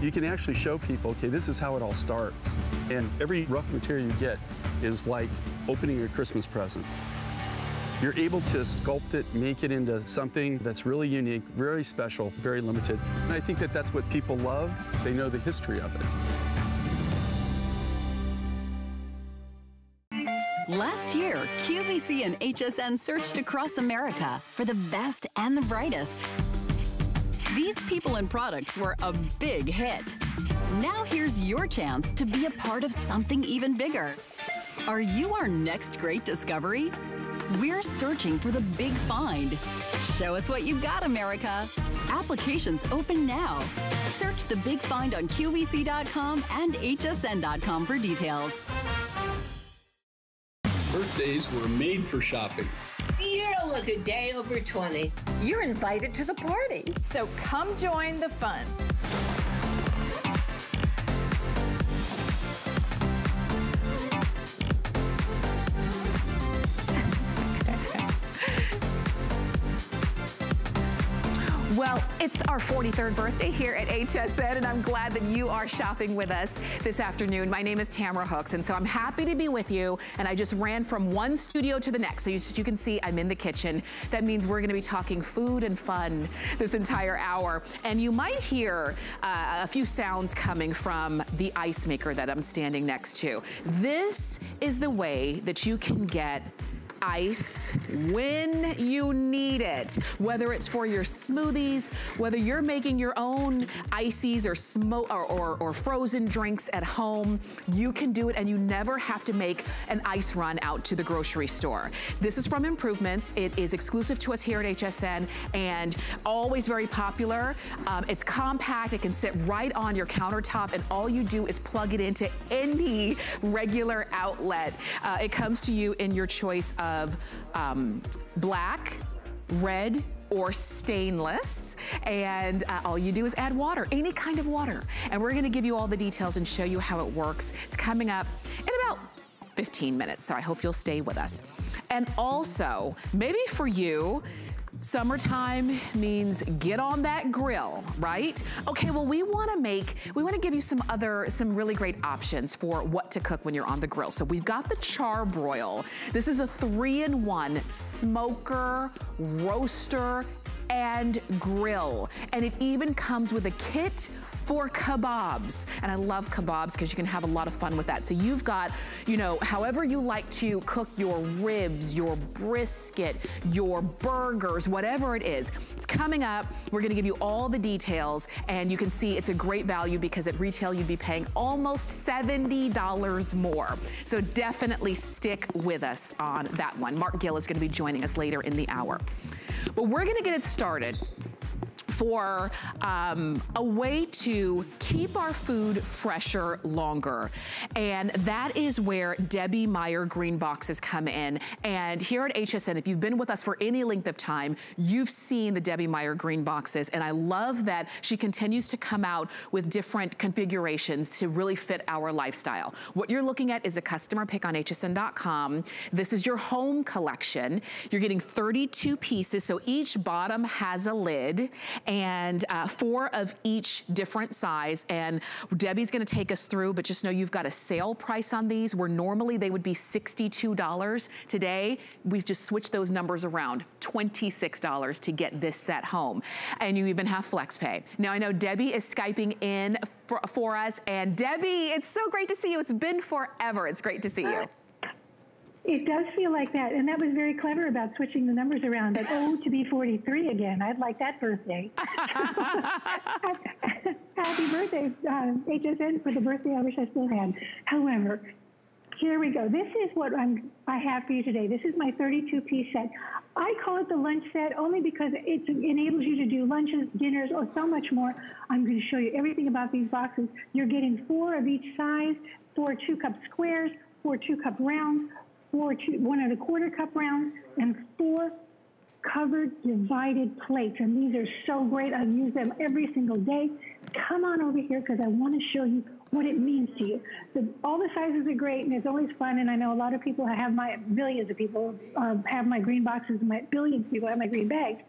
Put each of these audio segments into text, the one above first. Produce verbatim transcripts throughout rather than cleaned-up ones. You can actually show people, okay, this is how it all starts. And every rough material you get is like opening a Christmas present. You're able to sculpt it, make it into something that's really unique, very special, very limited. And I think that that's what people love. They know the history of it. Last year, Q V C and H S N searched across America for the best and the brightest. These people and products were a big hit. Now here's your chance to be a part of something even bigger. Are you our next great discovery? We're searching for the big find. Show us what you've got, America. Applications open now. Search the big find on Q V C dot com and H S N dot com for details. Birthdays were made for shopping. You don't look a day over twenty. You're invited to the party. So come join the fun. Well, it's our forty-third birthday here at H S N, and I'm glad that you are shopping with us this afternoon. My name is Tamara Hooks, and so I'm happy to be with you, and I just ran from one studio to the next, so you, you can see I'm in the kitchen. That means we're gonna be talking food and fun this entire hour, and you might hear uh, a few sounds coming from the ice maker that I'm standing next to. This is the way that you can get ice when you need it, whether it's for your smoothies, whether you're making your own ices or, smo or, or, or frozen drinks at home. You can do it, and you never have to make an ice run out to the grocery store. This is from Improvements. It is exclusive to us here at H S N and always very popular. Um, it's compact. It can sit right on your countertop, and all you do is plug it into any regular outlet. Uh, it comes to you in your choice of of um, black, red, or stainless, and uh, all you do is add water, any kind of water. And we're gonna give you all the details and show you how it works. It's coming up in about fifteen minutes, so I hope you'll stay with us. And also, maybe for you, summertime means get on that grill, right? Okay, well, we wanna make, we wanna give you some other, some really great options for what to cook when you're on the grill. So we've got the Char-Broil. This is a three in one smoker, roaster, and grill. And it even comes with a kit for kebabs. And I love kebabs because you can have a lot of fun with that. So you've got, you know, however you like to cook your ribs, your brisket, your burgers, whatever it is. It's coming up. We're gonna give you all the details, and you can see it's a great value because at retail you'd be paying almost seventy dollars more. So definitely stick with us on that one. Mark Gill is gonna be joining us later in the hour. But we're gonna get it started for um, a way to keep our food fresher longer. And that is where Debbie Meyer green boxes come in. And here at H S N, if you've been with us for any length of time, you've seen the Debbie Meyer green boxes. And I love that she continues to come out with different configurations to really fit our lifestyle. What you're looking at is a customer pick on H S N dot com. This is your home collection. You're getting thirty-two pieces, so each bottom has a lid, and uh, four of each different size. And Debbie's gonna take us through, but just know you've got a sale price on these where normally they would be sixty-two dollars. Today, we've just switched those numbers around, twenty-six dollars to get this set home. And you even have flex pay. Now I know Debbie is Skyping in for, for us. And Debbie, it's so great to see you. It's been forever. It's great to see you. It does feel like that, and that was very clever about switching the numbers around. But, oh, to be forty-three again, I'd like that birthday. Happy birthday, uh, H S N, for the birthday I wish I still had. However, here we go. This is what I'm, I have for you today. This is my thirty-two piece set. I call it the lunch set only because it enables you to do lunches, dinners, or so much more. I'm going to show you everything about these boxes. You're getting four of each size, four two-cup squares, four two-cup rounds, four two, one and a quarter cup rounds, and four covered divided plates. And these are so great. I use them every single day. Come on over here because I want to show you what it means to you. The, all the sizes are great, and it's always fun. And I know a lot of people have my, millions of people uh, have my green boxes, and my billions of people have my green bags.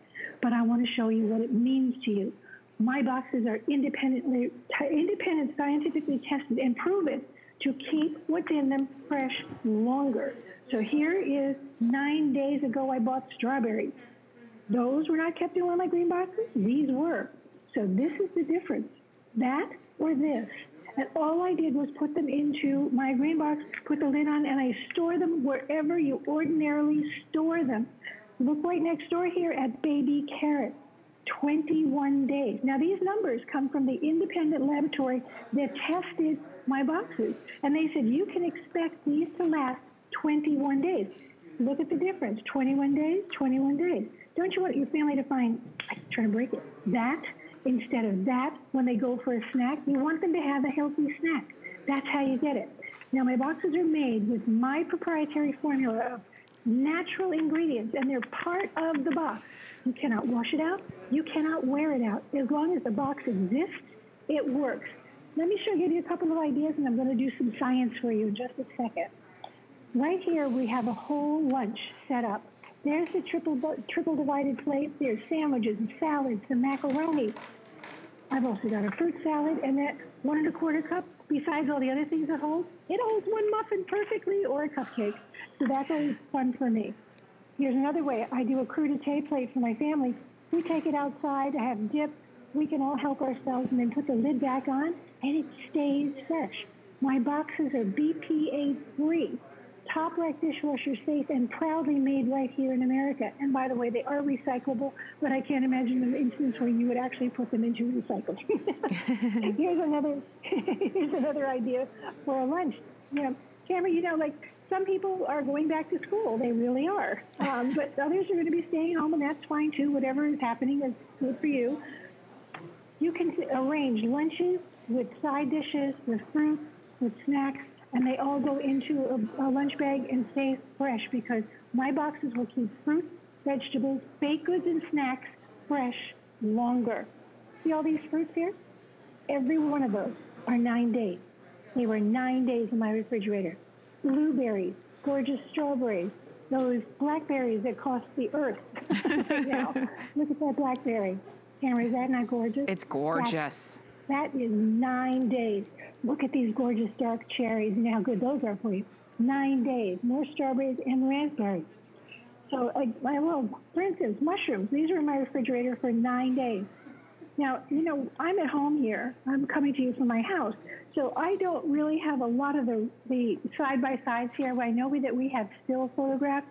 But I want to show you what it means to you. My boxes are independently, independent, scientifically tested and proven to keep what's in them fresh longer. So here is nine days ago I bought strawberries. Those were not kept in one of my green boxes. These were. So this is the difference, that or this. And all I did was put them into my green box, put the lid on, and I store them wherever you ordinarily store them. Look right next door here at baby carrots. twenty-one days. Now these numbers come from the independent laboratory that tested my boxes, and they said you can expect these to last twenty-one days. Look at the difference, twenty-one days, twenty-one days. Don't you want your family to find, I'm trying to break it, that instead of that when they go for a snack? You want them to have a healthy snack. That's how you get it. Now my boxes are made with my proprietary formula of natural ingredients, and they're part of the box. You cannot wash it out. You cannot wear it out. As long as the box exists, it works. Let me show you a couple of ideas, and I'm going to do some science for you in just a second. Right here, we have a whole lunch set up. There's the triple, triple divided plate. There's sandwiches and salads and macaroni. I've also got a fruit salad, and that one and a quarter cup, besides all the other things it holds, it holds one muffin perfectly or a cupcake. So that's always fun for me. Here's another way. I do a crudité plate for my family. We take it outside. I have dip. We can all help ourselves and then put the lid back on, and it stays fresh. My boxes are B P A free, top rack dishwasher safe, and proudly made right here in America. And by the way, they are recyclable, but I can't imagine an instance where you would actually put them into recycling. Here's another here's another idea for a lunch. You know, Tamara, you know, like, some people are going back to school. They really are. Um, but others are going to be staying home, and that's fine, too. Whatever is happening is good for you. You can arrange lunches with side dishes, with fruits, with snacks, and they all go into a, a lunch bag and stay fresh, because my boxes will keep fruits, vegetables, baked goods, and snacks fresh longer. See all these fruits here? Every one of those are nine days. They were nine days in my refrigerator. Blueberries, gorgeous strawberries, those blackberries that cost the earth. Now, look at that blackberry. Tamara, is that not gorgeous? It's gorgeous. That, that is nine days. Look at these gorgeous dark cherries and how good those are for you. Nine days, more strawberries and raspberries. So, uh, my little, for instance, mushrooms, these are in my refrigerator for nine days. Now, you know, I'm at home here. I'm coming to you from my house. So I don't really have a lot of the, the side-by-sides here. I know that we have still photographs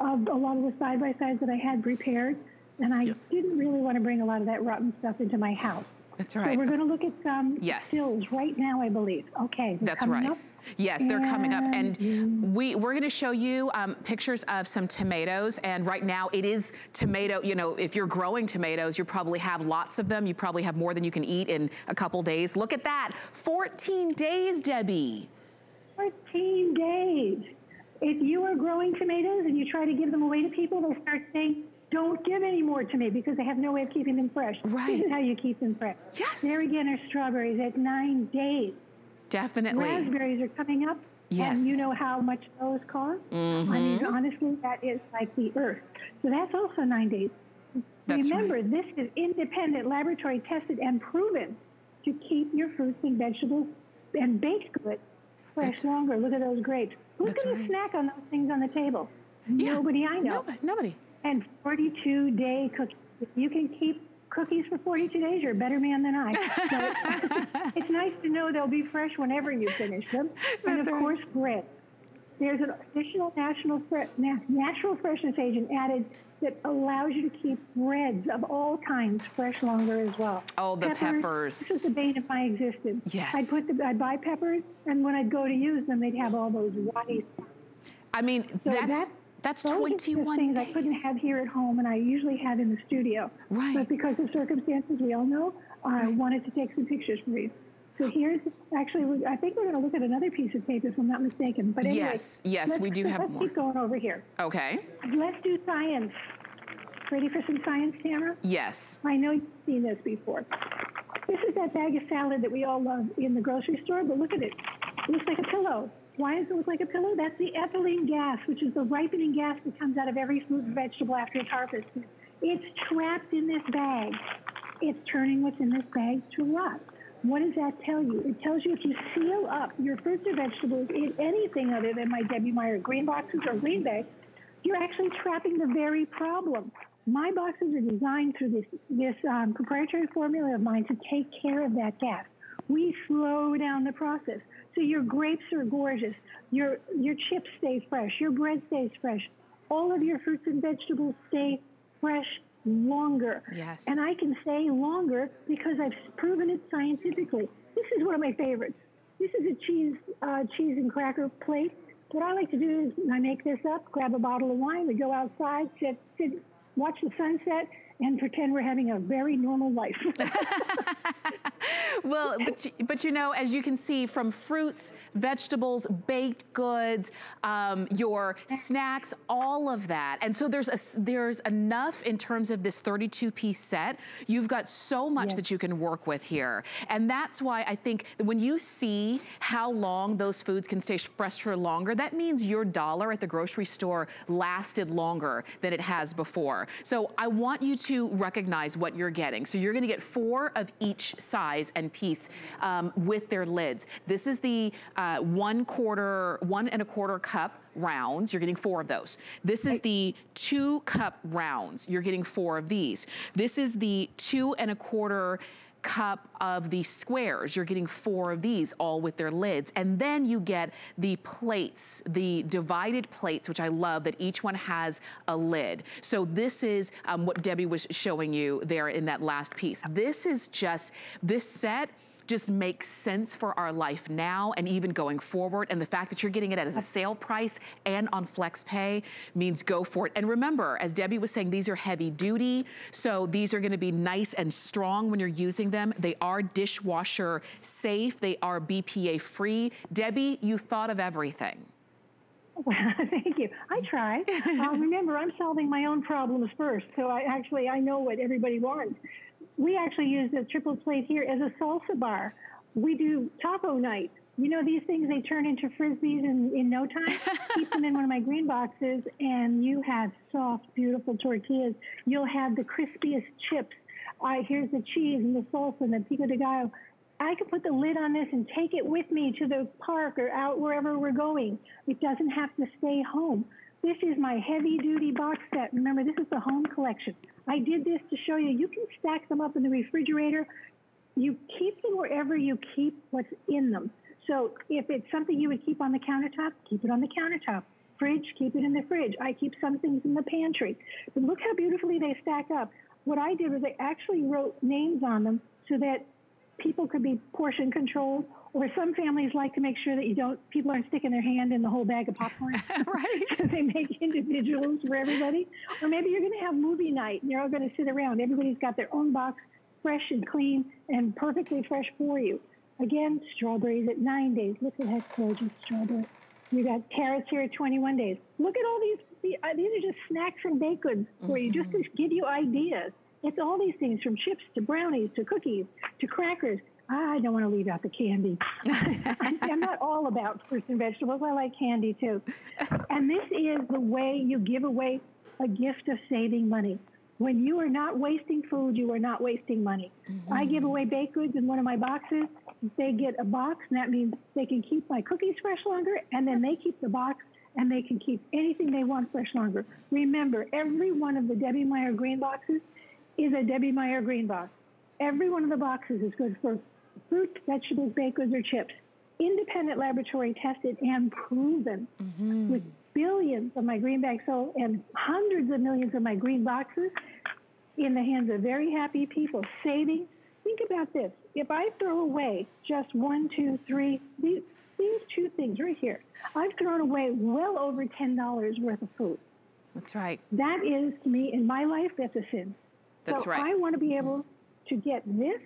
of a lot of the side-by-sides that I had prepared, and I yes. didn't really want to bring a lot of that rotten stuff into my house. That's right. So we're going to look at some yes. stills right now, I believe. Okay. That's right. Up. Yes, they're coming up, and we, we're gonna show you um, pictures of some tomatoes, and right now it is tomato, you know, if you're growing tomatoes, you probably have lots of them. You probably have more than you can eat in a couple days. Look at that, fourteen days, Debbie. fourteen days. If you are growing tomatoes and you try to give them away to people, they'll start saying, don't give any more to me, because they have no way of keeping them fresh. Right. This is how you keep them fresh. Yes. There again are strawberries at nine days. Definitely. Raspberries are coming up. Yes. And you know how much those cost? Mm-hmm. I mean, honestly, that is like the earth. So that's also nine days. That's Remember, right. this is independent, laboratory tested and proven to keep your fruits and vegetables and baked goods fresh that's longer. Look at those grapes. Who's going right. to snack on those things on the table? Yeah. Nobody I know. Nobody. Nobody. And forty-two day cookies. You can keep cookies for forty-two days, you're a better man than I. So it's, it's nice to know they'll be fresh whenever you finish them. And of right. course, bread. There's an additional national fre natural freshness agent added that allows you to keep breads of all kinds fresh longer as well. Oh, the peppers. peppers. This is the bane of my existence. Yes. I'd, put the, I'd buy peppers, and when I'd go to use them, they'd have all those rotty stuff. I mean, so that's... that's That's Those twenty-one things days. I couldn't have here at home, and I usually have in the studio. Right. But because of circumstances, we all know, I right. wanted to take some pictures for you. So here's, actually, I think we're going to look at another piece of tape, if I'm not mistaken. But anyway, yes, yes, we do have let's more. Let's keep going over here. Okay. Let's do science. Ready for some science, Tamara? Yes. I know you've seen this before. This is that bag of salad that we all love in the grocery store, but look at it. It looks like a pillow. Why does it look like a pillow? That's the ethylene gas, which is the ripening gas that comes out of every fruit and vegetable after it's harvested. It's trapped in this bag. it's turning what's in this bag to rot. What does that tell you? It tells you if you seal up your fruits or vegetables in anything other than my Debbie Meyer green boxes or green bags, you're actually trapping the very problem. My boxes are designed through this, this um, proprietary formula of mine to take care of that gap. We slow down the process. So your grapes are gorgeous. Your, your chips stay fresh. Your bread stays fresh. All of your fruits and vegetables stay fresh longer. Yes. And I can say longer because I've proven it scientifically. This is one of my favorites. This is a cheese, uh, cheese and cracker plate. What I like to do is I make this up, grab a bottle of wine, we go outside, sit, sit, watch the sunset, and pretend we're having a very normal life. Well, but you, but you know, as you can see, from fruits, vegetables, baked goods, um, your snacks, all of that. And so there's a, there's enough in terms of this thirty-two piece set. You've got so much yes. that you can work with here. And that's why I think that when you see how long those foods can stay fresh for longer, that means your dollar at the grocery store lasted longer than it has before. So I want you to to recognize what you're getting. So you're gonna get four of each size and piece um, with their lids. This is the uh, one quarter, one and a quarter cup rounds. You're getting four of those. This is the two cup rounds. You're getting four of these. This is the two and a quarter cup of the squares. You're getting four of these, all with their lids. And then you get the plates, the divided plates, which I love that each one has a lid. So this is um, what Debbie was showing you there in that last piece. This is just, this set just makes sense for our life now and even going forward. And the fact that you're getting it as a sale price and on Flex Pay means go for it. And remember, as Debbie was saying, these are heavy duty. So these are gonna be nice and strong when you're using them. They are dishwasher safe. They are B P A free. Debbie, you thought of everything. Well, thank you. I try. uh, remember, I'm solving my own problems first. So I actually, I know what everybody wants. We actually use the triple plate here as a salsa bar. We do taco night. You know, these things, they turn into Frisbees in, in no time. Keep them in one of my green boxes, and you have soft, beautiful tortillas. You'll have the crispiest chips. Uh, here's the cheese and the salsa and the pico de gallo. I can put the lid on this and take it with me to the park or out wherever we're going. It doesn't have to stay home. This is my heavy-duty box set. Remember, this is the home collection. I did this to show you, you can stack them up in the refrigerator. You keep them wherever you keep what's in them. So if it's something you would keep on the countertop, keep it on the countertop. Fridge, keep it in the fridge. I keep some things in the pantry. But look how beautifully they stack up. What I did was I actually wrote names on them so that people could be portion controlled, or some families like to make sure that you don't, people aren't sticking their hand in the whole bag of popcorn. Right. So they make individuals for everybody. Or maybe you're gonna have movie night and you're all gonna sit around. Everybody's got their own box, fresh and clean and perfectly fresh for you. Again, strawberries at nine days. Look at that gorgeous strawberry. You got carrots here at twenty-one days. Look at all these, these are just snacks and baked goods for you, just to give you ideas. It's all these things, from chips to brownies to cookies to crackers. I don't want to leave out the candy. I'm not all about fruits and vegetables. I like candy too. And this is the way you give away a gift of saving money. When you are not wasting food, you are not wasting money. Mm-hmm. I give away baked goods in one of my boxes. They get a box, and that means they can keep my cookies fresh longer, and then yes. they keep the box, and they can keep anything they want fresh longer. Remember, every one of the Debbie Meyer green boxes is a Debbie Meyer green box. Every one of the boxes is good for fruit, vegetables, baked goods, or chips. Independent laboratory tested and proven mm-hmm. with billions of my green bags sold and hundreds of millions of my green boxes in the hands of very happy people saving. Think about this. If I throw away just one, two, three, these, these two things right here, I've thrown away well over ten dollars worth of food. That's right. That is, to me, in my life, that's a sin. That's so right. I want to be able to get this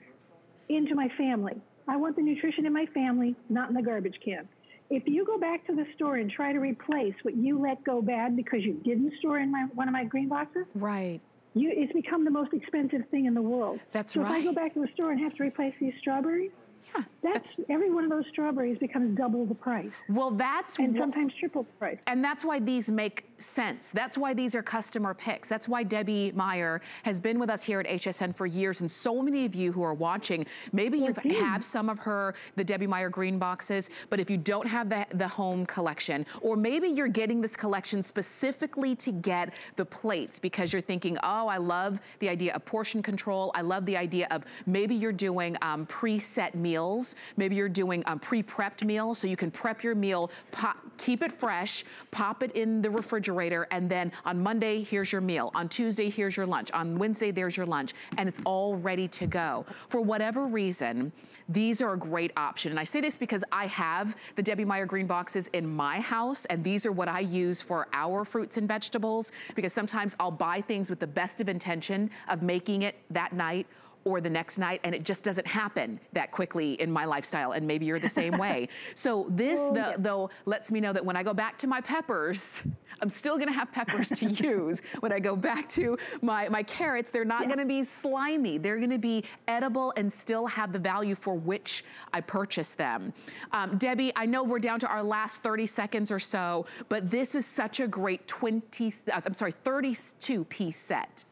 into my family. I want the nutrition in my family, not in the garbage can. If you go back to the store and try to replace what you let go bad because you didn't store in my, one of my green boxes, right? You, it's become the most expensive thing in the world. That's so right. So if I go back to the store and have to replace these strawberries, Yeah, that's, that's every one of those strawberries becomes double the price. Well, that's and sometimes triple the price. And that's why these make sense. That's why these are customer picks. That's why Debbie Meyer has been with us here at H S N for years, and so many of you who are watching, maybe you have some of her, the Debbie Meyer green boxes, but if you don't have the, the home collection, or maybe you're getting this collection specifically to get the plates because you're thinking, oh, I love the idea of portion control. I love the idea of maybe you're doing um, preset meals. Maybe you're doing um, pre-prepped meals, so you can prep your meal, pop, keep it fresh, pop it in the refrigerator, and then on Monday, here's your meal. On Tuesday, here's your lunch. On Wednesday, there's your lunch. And it's all ready to go. For whatever reason, these are a great option. And I say this because I have the Debbie Meyer green boxes in my house, and these are what I use for our fruits and vegetables, because sometimes I'll buy things with the best of intention of making it that night or the next night, and it just doesn't happen that quickly in my lifestyle, and maybe you're the same way. So this, oh, the, yeah. though, lets me know that when I go back to my peppers, I'm still gonna have peppers to use. When I go back to my, my carrots, they're not yeah. gonna be slimy. They're gonna be edible and still have the value for which I purchased them. Um, Debbie, I know we're down to our last thirty seconds or so, but this is such a great twenty, uh, I'm sorry, thirty-two piece set.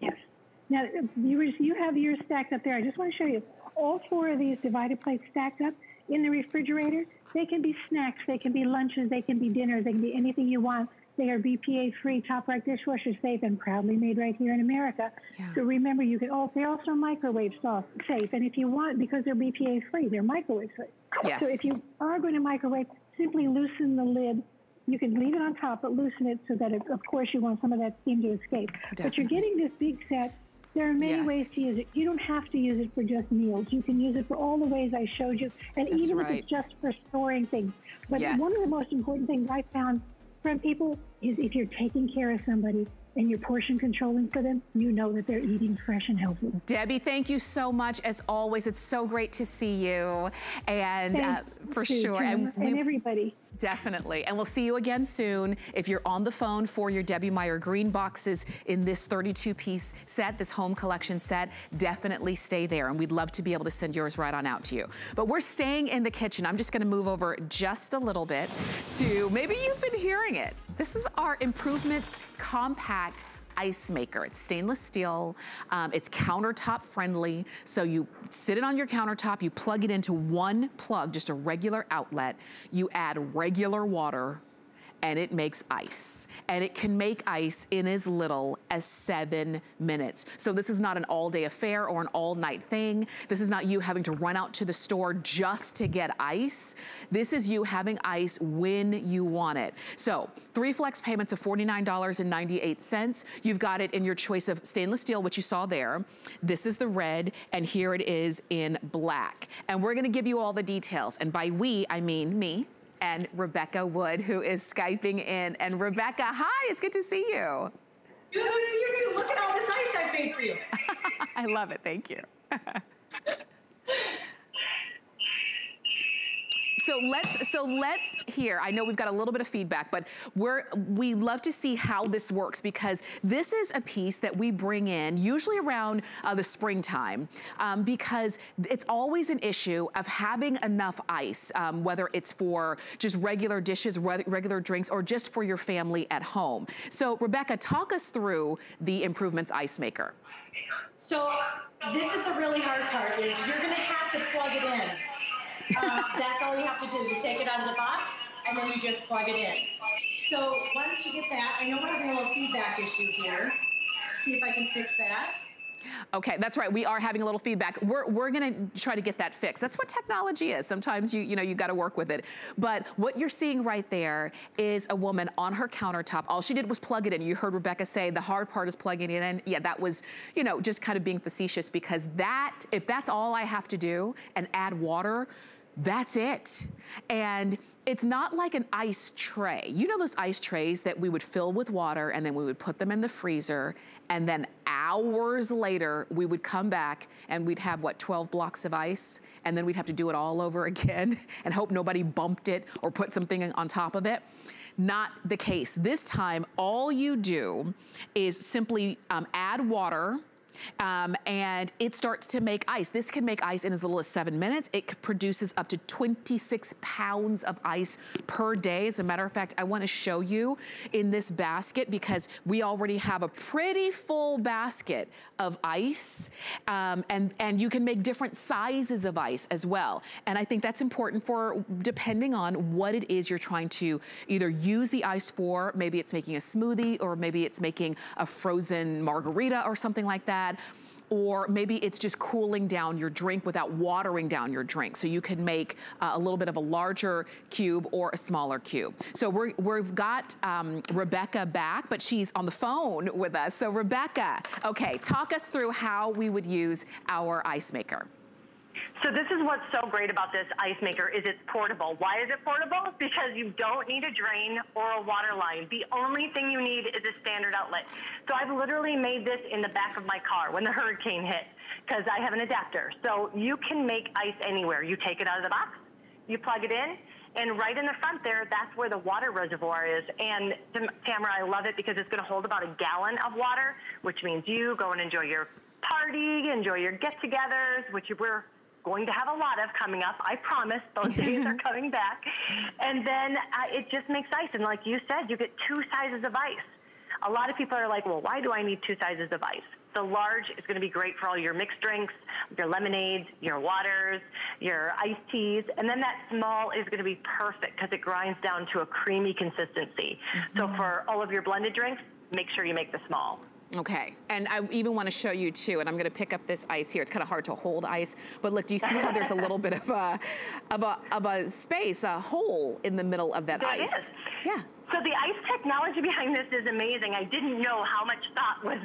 Yes. Now, you, you have yours stacked up there. I just wanna show you all four of these divided plates stacked up in the refrigerator. They can be snacks, they can be lunches, they can be dinners, they can be anything you want. They are B P A-free, top-rack dishwasher safe, and proudly made right here in America. Yeah. So remember, you can. Oh, they're also microwave safe, and if you want, because they're B P A-free, they're microwave safe. Yes. So if you are going to microwave, simply loosen the lid. You can leave it on top, but loosen it so that, it, of course, you want some of that steam to escape. Definitely. But you're getting this big set. There are many yes. ways to use it. You don't have to use it for just meals. You can use it for all the ways I showed you, and That's even right. if it's just for storing things. But yes. one of the most important things I found from people is if you're taking care of somebody and you're portion controlling for them, you know that they're eating fresh and healthy. Debbie, thank you so much. As always, it's so great to see you, and uh, for you sure. And, and everybody. Definitely, and we'll see you again soon. If you're on the phone for your Debbie Meyer green boxes in this thirty-two piece set, this home collection set, definitely stay there, and we'd love to be able to send yours right on out to you. But we're staying in the kitchen. I'm just gonna move over just a little bit to, maybe you've been hearing it. This is our Improvements Compact Ice Maker. It's stainless steel, um, it's countertop friendly, so you sit it on your countertop, you plug it into one plug, just a regular outlet, you add regular water, and it makes ice. And it can make ice in as little as seven minutes. So this is not an all day affair or an all night thing. This is not you having to run out to the store just to get ice. This is you having ice when you want it. So three flex payments of forty-nine ninety-eight. You've got it in your choice of stainless steel, which you saw there. This is the red, and here it is in black. And we're gonna give you all the details. And by we, I mean me and Rebekah Wood, who is Skyping in. And Rebekah, hi, it's good to see you. Good to see you too. Look at all this ice I've made for you. I love it, thank you. So let's, so let's hear, I know we've got a little bit of feedback, but we're, we love to see how this works, because this is a piece that we bring in usually around uh, the springtime, um, because it's always an issue of having enough ice, um, whether it's for just regular dishes, re regular drinks, or just for your family at home. So Rebekah, talk us through the Improvements Ice Maker. So this is the really hard part, is you're gonna have to plug it in. uh, that's all you have to do. You take it out of the box, and then you just plug it in. So once you get that, I know we're having a little feedback issue here. See if I can fix that. Okay, that's right. We are having a little feedback. We're, we're gonna try to get that fixed. That's what technology is. Sometimes you, you know, you gotta work with it. But what you're seeing right there is a woman on her countertop. All she did was plug it in. You heard Rebekah say the hard part is plugging it in. Yeah, that was, you know, just kind of being facetious, because that, if that's all I have to do and add water, that's it. And it's not like an ice tray. You know those ice trays that we would fill with water and then we would put them in the freezer, and then hours later we would come back and we'd have, what, twelve blocks of ice, and then we'd have to do it all over again and hope nobody bumped it or put something on top of it. Not the case. This time all you do is simply um, add water Um, and it starts to make ice. This can make ice in as little as seven minutes. It produces up to twenty-six pounds of ice per day. As a matter of fact, I want to show you in this basket because we already have a pretty full basket of ice. Um, and, and you can make different sizes of ice as well. And I think that's important for depending on what it is you're trying to either use the ice for. Maybe it's making a smoothie, or maybe it's making a frozen margarita or something like that. Or maybe it's just cooling down your drink without watering down your drink. So you can make uh, a little bit of a larger cube or a smaller cube. So we're, we've got um, Rebekah back, but she's on the phone with us. So Rebekah, okay, talk us through how we would use our ice maker. So this is what's so great about this ice maker is it's portable. Why is it portable? Because you don't need a drain or a water line. The only thing you need is a standard outlet. So I've literally made this in the back of my car when the hurricane hit because I have an adapter. So you can make ice anywhere. You take it out of the box, you plug it in, and right in the front there, that's where the water reservoir is. And Tamara, I love it because it's going to hold about a gallon of water, which means you go and enjoy your party, enjoy your get-togethers, which we're going to have a lot of coming up, I promise. Those days are coming back. And then uh, it just makes ice. And like you said, you get two sizes of ice. A lot of people are like, well, why do I need two sizes of ice? The large is going to be great for all your mixed drinks, your lemonades, your waters, your iced teas. And then that small is going to be perfect because it grinds down to a creamy consistency. Mm-hmm. So for all of your blended drinks, make sure you make the small. Okay, and I even want to show you too, and I'm going to pick up this ice here. It's kind of hard to hold ice, but look, do you see how there's a little bit of a, of a, of a space, a hole in the middle of that there ice? Is. Yeah. So the ice technology behind this is amazing. I didn't know how much thought was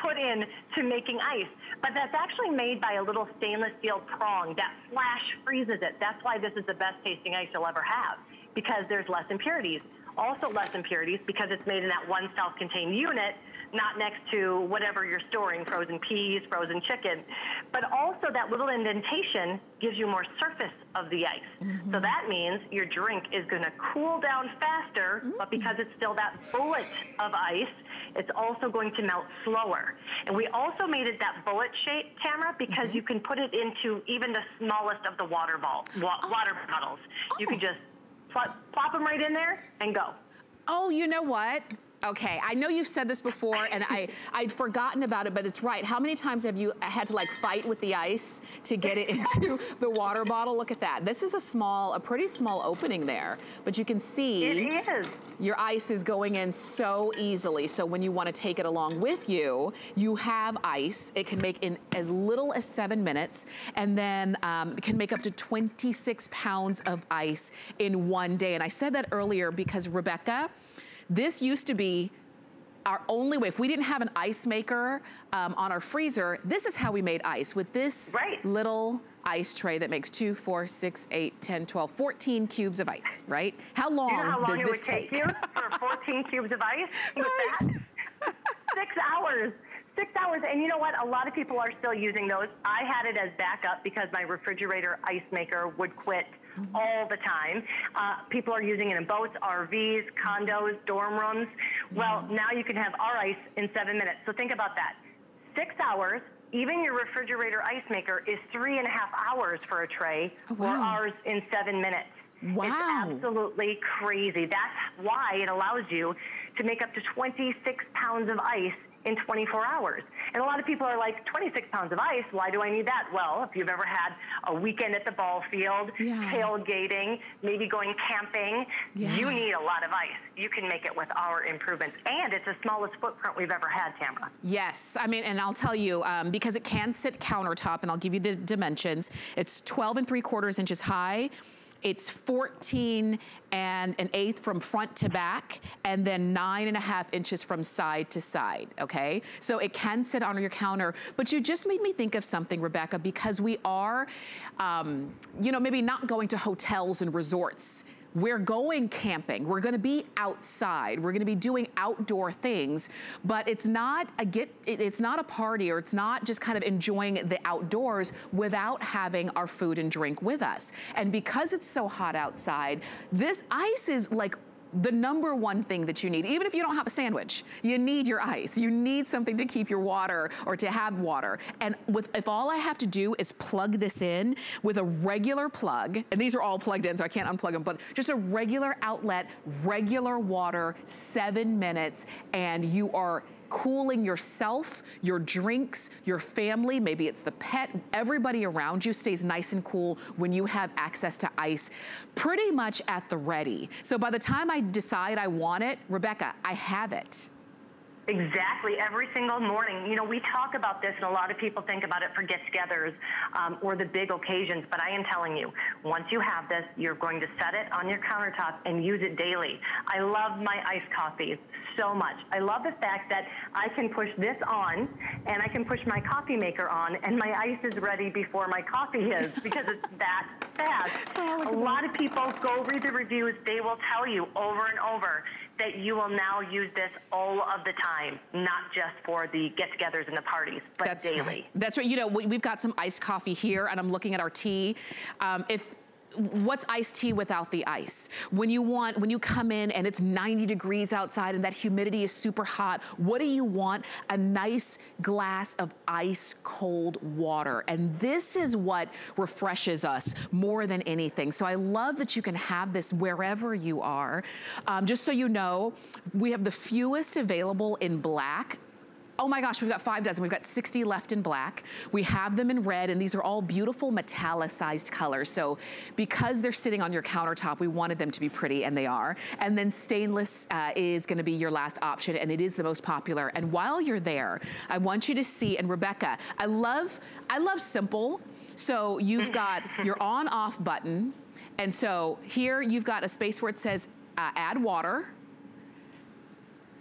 put in to making ice, but that's actually made by a little stainless steel prong that flash freezes it. That's why this is the best tasting ice you'll ever have, because there's less impurities. Also less impurities because it's made in that one self-contained unit, not next to whatever you're storing, frozen peas, frozen chicken. But also that little indentation gives you more surface of the ice. Mm-hmm. So that means your drink is gonna cool down faster, mm-hmm. but because it's still that bullet of ice, it's also going to melt slower. And we also made it that bullet shape, Tamara, because mm-hmm. you can put it into even the smallest of the water, ball, wa oh. water bottles. Oh. You can just plop, plop them right in there and go. Oh, you know what? Okay, I know you've said this before, and I, I'd forgotten about it, but it's right. How many times have you had to, like, fight with the ice to get it into the water bottle? Look at that. This is a small, a pretty small opening there, but you can see it is. Your ice is going in so easily. So when you want to take it along with you, you have ice. It can make in as little as seven minutes, and then um, it can make up to twenty-six pounds of ice in one day. And I said that earlier because, Rebekah, this used to be our only way. If we didn't have an ice maker um, on our freezer, this is how we made ice, with this right. little ice tray that makes two, four, six, eight, ten, twelve, fourteen cubes of ice, right? How long, you know how long does it this would take? take you for fourteen cubes of ice? With right. that, six hours. Six hours, and you know what? A lot of people are still using those. I had it as backup because my refrigerator ice maker would quit mm-hmm. all the time. Uh, people are using it in boats, R Vs, condos, dorm rooms. Yeah. Well, now you can have our ice in seven minutes. So think about that. Six hours, even your refrigerator ice maker is three and a half hours for a tray, oh, wow. or ours in seven minutes. Wow. It's absolutely crazy. That's why it allows you to make up to twenty-six pounds of ice in twenty-four hours. And a lot of people are like, twenty-six pounds of ice, why do I need that? Well, if you've ever had a weekend at the ball field, yeah. tailgating, maybe going camping, yeah. you need a lot of ice. You can make it with our improvements. And it's the smallest footprint we've ever had, Tamara. Yes, I mean, and I'll tell you, um, because it can sit countertop, and I'll give you the dimensions. It's twelve and three quarters inches high. It's fourteen and an eighth from front to back, and then nine and a half inches from side to side, okay? So it can sit on your counter, but you just made me think of something, Rebekah, because we are, um, you know, maybe not going to hotels and resorts. We're going camping, we're gonna be outside, we're gonna be doing outdoor things, but it's not a get, it's not a party, or it's not just kind of enjoying the outdoors without having our food and drink with us. And because it's so hot outside, this ice is like the number one thing that you need, even if you don't have a sandwich, you need your ice. You need something to keep your water or to have water. And with, if all I have to do is plug this in with a regular plug, and these are all plugged in so I can't unplug them, but just a regular outlet, regular water, seven minutes, and you are cooling yourself, your drinks, your family, maybe it's the pet, everybody around you stays nice and cool when you have access to ice pretty much at the ready. So by the time I decide I want it, Rebekah, I have it. Exactly, every single morning. You know, we talk about this and a lot of people think about it for get-togethers um, or the big occasions, but I am telling you, once you have this, you're going to set it on your countertop and use it daily. I love my iced coffees so much. I love the fact that I can push this on and I can push my coffee maker on and my ice is ready before my coffee is because it's that fast. Oh, a lot of people, go read the reviews, they will tell you over and over that you will now use this all of the time, not just for the get-togethers and the parties, but that's daily. Right. That's right. You know, we, we've got some iced coffee here, and I'm looking at our tea. Um, if what's iced tea without the ice? When you want, when you come in and it's ninety degrees outside and that humidity is super hot, what do you want? A nice glass of ice cold water. And this is what refreshes us more than anything. So I love that you can have this wherever you are. Um, just so you know, we have the fewest available in black. Oh my gosh, we've got five dozen. We've got sixty left in black. We have them in red, and these are all beautiful metallicized colors. So because they're sitting on your countertop, we wanted them to be pretty, and they are. And then stainless uh, is gonna be your last option, and it is the most popular. And while you're there, I want you to see, and Rebekah, I love, I love simple. So you've got your on-off button, and so here you've got a space where it says uh, add water.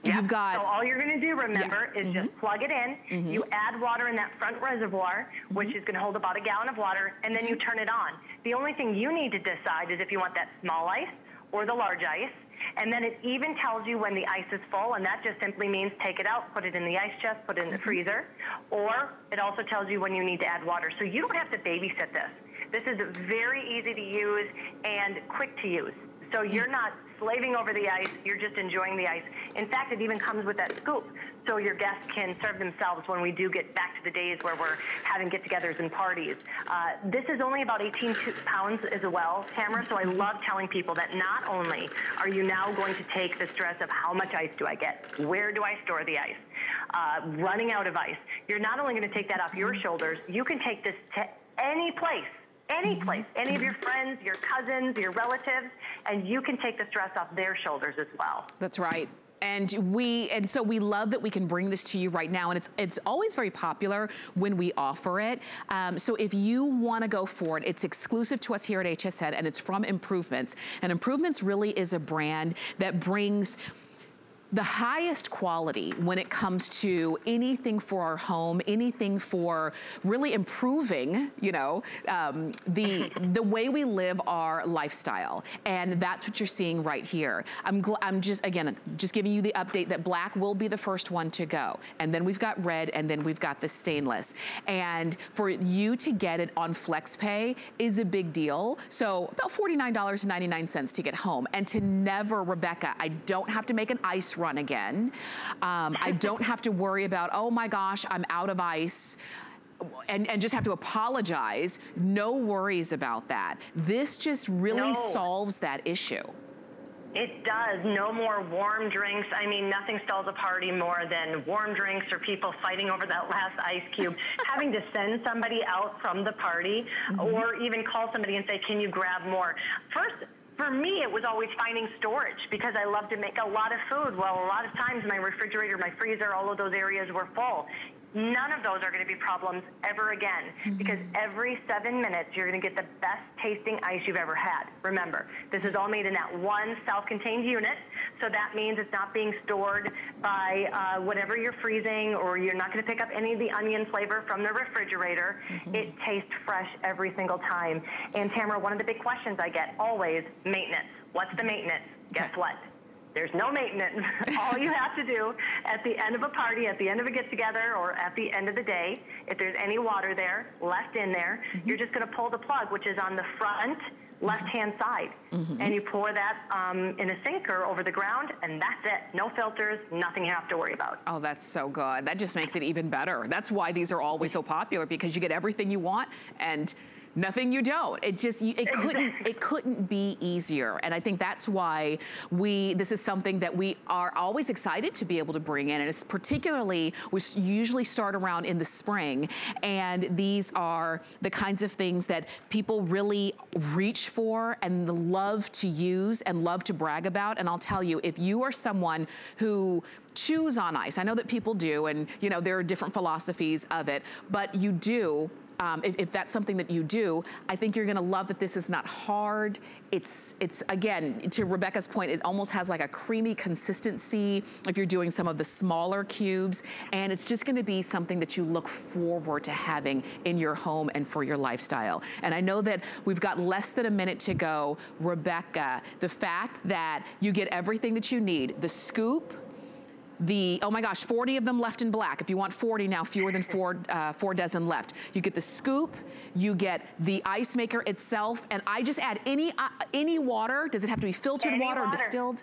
Yeah. You've got, so all you're going to do, remember, yeah. is mm-hmm. just plug it in. Mm-hmm. You add water in that front reservoir, mm-hmm. which is going to hold about a gallon of water, and then you turn it on. The only thing you need to decide is if you want that small ice or the large ice. And then it even tells you when the ice is full, and that just simply means take it out, put it in the ice chest, put it in the freezer. Or it also tells you when you need to add water. So you don't have to babysit this. This is very easy to use and quick to use. So you're not slaving over the ice, you're just enjoying the ice. In fact, it even comes with that scoop, so your guests can serve themselves when we do get back to the days where we're having get-togethers and parties. Uh, this is only about eighteen pounds as well, Tamara, so I love telling people that not only are you now going to take the stress of how much ice do I get, where do I store the ice, uh, running out of ice, you're not only gonna take that off your shoulders, you can take this to any place. Any place, any of your friends, your cousins, your relatives, and you can take the stress off their shoulders as well. That's right. And we, and so we love that we can bring this to you right now, and it's it's always very popular when we offer it. Um, so if you want to go for it, it's exclusive to us here at H S N, and it's from Improvements. And Improvements really is a brand that brings the highest quality when it comes to anything for our home, anything for really improving, you know, um, the the way we live our lifestyle, and that's what you're seeing right here. I'm gl I'm just again just giving you the update that black will be the first one to go, and then we've got red, and then we've got the stainless. And for you to get it on FlexPay is a big deal. So about forty-nine ninety-nine to get home, and to never, Rebekah, I don't have to make an ice run again. Um, I don't have to worry about, oh my gosh, I'm out of ice, and, and just have to apologize. No worries about that. This just really no. solves that issue. It does. No more warm drinks. I mean, nothing stalls a party more than warm drinks or people fighting over that last ice cube, having to send somebody out from the party, mm-hmm. or even call somebody and say, can you grab more? First, for me, it was always finding storage because I love to make a lot of food. Well, a lot of times my refrigerator, my freezer, all of those areas were full. None of those are going to be problems ever again, mm-hmm. because every seven minutes you're going to get the best tasting ice you've ever had. Remember, this is all made in that one self-contained unit, so that means it's not being stored by uh, whatever you're freezing, or you're not going to pick up any of the onion flavor from the refrigerator. Mm-hmm. It tastes fresh every single time. And Tamara, one of the big questions I get always, maintenance. What's the maintenance? Guess what? There's no maintenance. All you have to do at the end of a party, at the end of a get-together, or at the end of the day, if there's any water there, left in there, mm-hmm. you're just going to pull the plug, which is on the front left-hand side. Mm-hmm. And you pour that um, in a sink or over the ground, and that's it. No filters, nothing you have to worry about. Oh, that's so good. That just makes it even better. That's why these are always so popular, because you get everything you want and nothing you don't. It just, it couldn't, it couldn't be easier. And I think that's why we, this is something that we are always excited to be able to bring in. And it's particularly, we usually start around in the spring. And these are the kinds of things that people really reach for and love to use and love to brag about. And I'll tell you, if you are someone who chews on ice, I know that people do, and you know, there are different philosophies of it, but you do, Um, if, if that's something that you do, I think you're gonna love that this is not hard. It's, it's again, to Rebekah's point, it almost has like a creamy consistency if you're doing some of the smaller cubes. And it's just gonna be something that you look forward to having in your home and for your lifestyle. And I know that we've got less than a minute to go. Rebekah, the fact that you get everything that you need, the scoop, the, oh my gosh, forty of them left in black. If you want forty now, fewer than four, uh, four dozen left. You get the scoop, you get the ice maker itself, and I just add any uh, any water. Does it have to be filtered any water or distilled?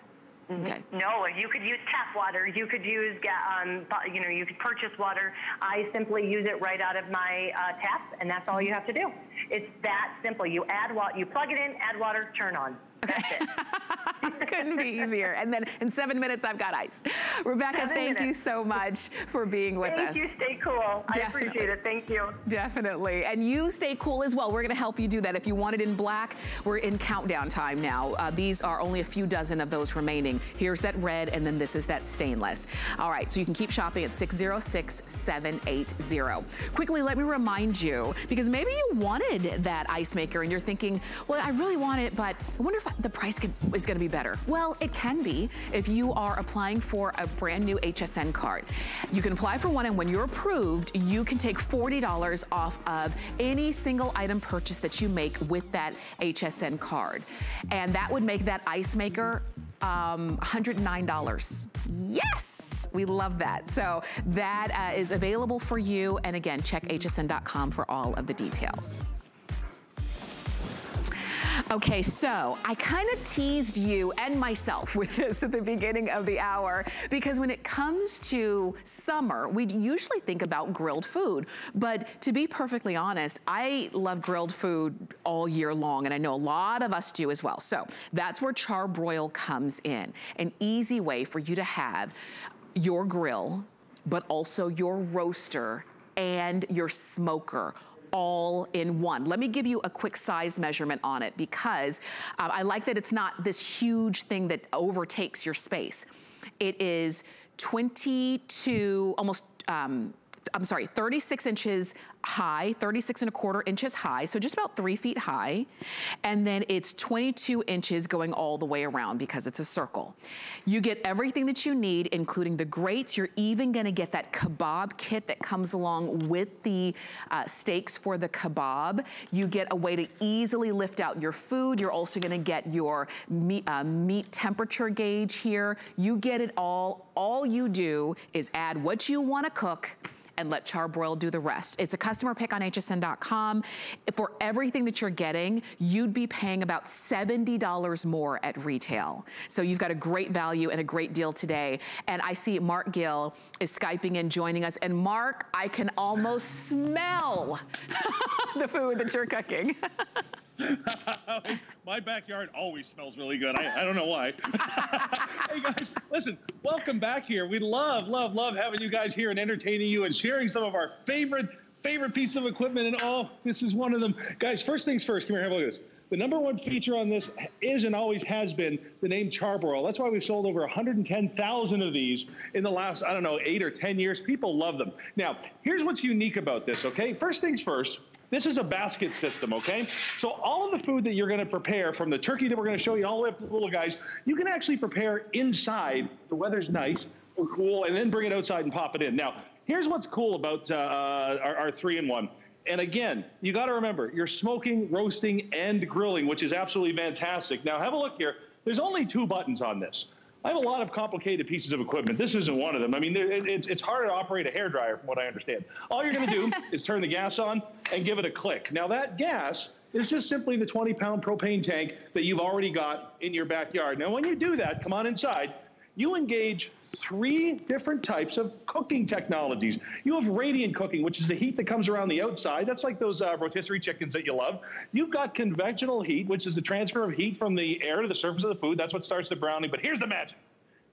Mm-hmm. Okay. No, you could use tap water. You could use, um, you know, you could purchase water. I simply use it right out of my uh, tap, and that's all you have to do. It's that simple. You add water, you plug it in, add water, turn on. Okay. That's it. Couldn't be easier. And then in seven minutes, I've got ice. Rebekah, seven thank minutes. you so much for being with thank us. Thank you. Stay cool. Definitely. I appreciate it. Thank you. Definitely. And you stay cool as well. We're going to help you do that. If you want it in black, we're in countdown time now. Uh, these are only a few dozen of those remaining. Here's that red, and then this is that stainless. All right. So you can keep shopping at six zero six, seven eight zero. Quickly, let me remind you, because maybe you wanted that ice maker and you're thinking, well, I really want it, but I wonder if the price could, is going to be better. Well, it can be if you are applying for a brand new H S N card. You can apply for one, and when you're approved, you can take forty dollars off of any single item purchase that you make with that H S N card. And that would make that ice maker um, one hundred nine dollars. Yes! We love that. So that uh, is available for you. And again, check H S N dot com for all of the details. Okay, so I kind of teased you and myself with this at the beginning of the hour, because when it comes to summer, we usually think about grilled food. But to be perfectly honest, I love grilled food all year long, and I know a lot of us do as well. So that's where Char-Broil comes in. An easy way for you to have your grill, but also your roaster and your smoker all in one. Let me give you a quick size measurement on it, because uh, I like that it's not this huge thing that overtakes your space. It is twenty-two, almost, um, I'm sorry, thirty-six inches high, thirty-six and a quarter inches high, so just about three feet high. And then it's twenty-two inches going all the way around, because it's a circle. You get everything that you need, including the grates. You're even gonna get that kebab kit that comes along with the uh, steaks for the kebab. You get a way to easily lift out your food. You're also gonna get your meat, uh, meat temperature gauge here. You get it all. All you do is add what you wanna cook and let Char-Broil do the rest. It's a customer pick on H S N dot com. For everything that you're getting, you'd be paying about seventy dollars more at retail. So you've got a great value and a great deal today. And I see Mark Gill is Skyping in, joining us. And Mark, I can almost smell the food that you're cooking. My backyard always smells really good. I, I don't know why. Hey guys, listen, welcome back here. We love, love, love having you guys here and entertaining you and sharing some of our favorite, favorite pieces of equipment and all. This is one of them. Guys, first things first, come here, have a look at this. The number one feature on this is and always has been the name Char-Broil. That's why we've sold over one hundred ten thousand of these in the last, I don't know, eight or ten years. People love them. Now, here's what's unique about this, okay? First things first. This is a basket system, okay? So all of the food that you're gonna prepare, from the turkey that we're gonna show you all the way up to the little guys, you can actually prepare inside. The weather's nice or cool, and then bring it outside and pop it in. Now, here's what's cool about uh, our, our three in one. And again, you gotta remember, you're smoking, roasting, and grilling, which is absolutely fantastic. Now have a look here. There's only two buttons on this. I have a lot of complicated pieces of equipment. This isn't one of them. I mean, it, it, it's hard to operate a hairdryer from what I understand. All you're gonna do is turn the gas on and give it a click. Now that gas There's just simply the twenty pound propane tank that you've already got in your backyard. Now, when you do that, come on inside, you engage three different types of cooking technologies. You have radiant cooking, which is the heat that comes around the outside. That's like those uh, rotisserie chickens that you love. You've got convectional heat, which is the transfer of heat from the air to the surface of the food. That's what starts the browning. But here's the magic,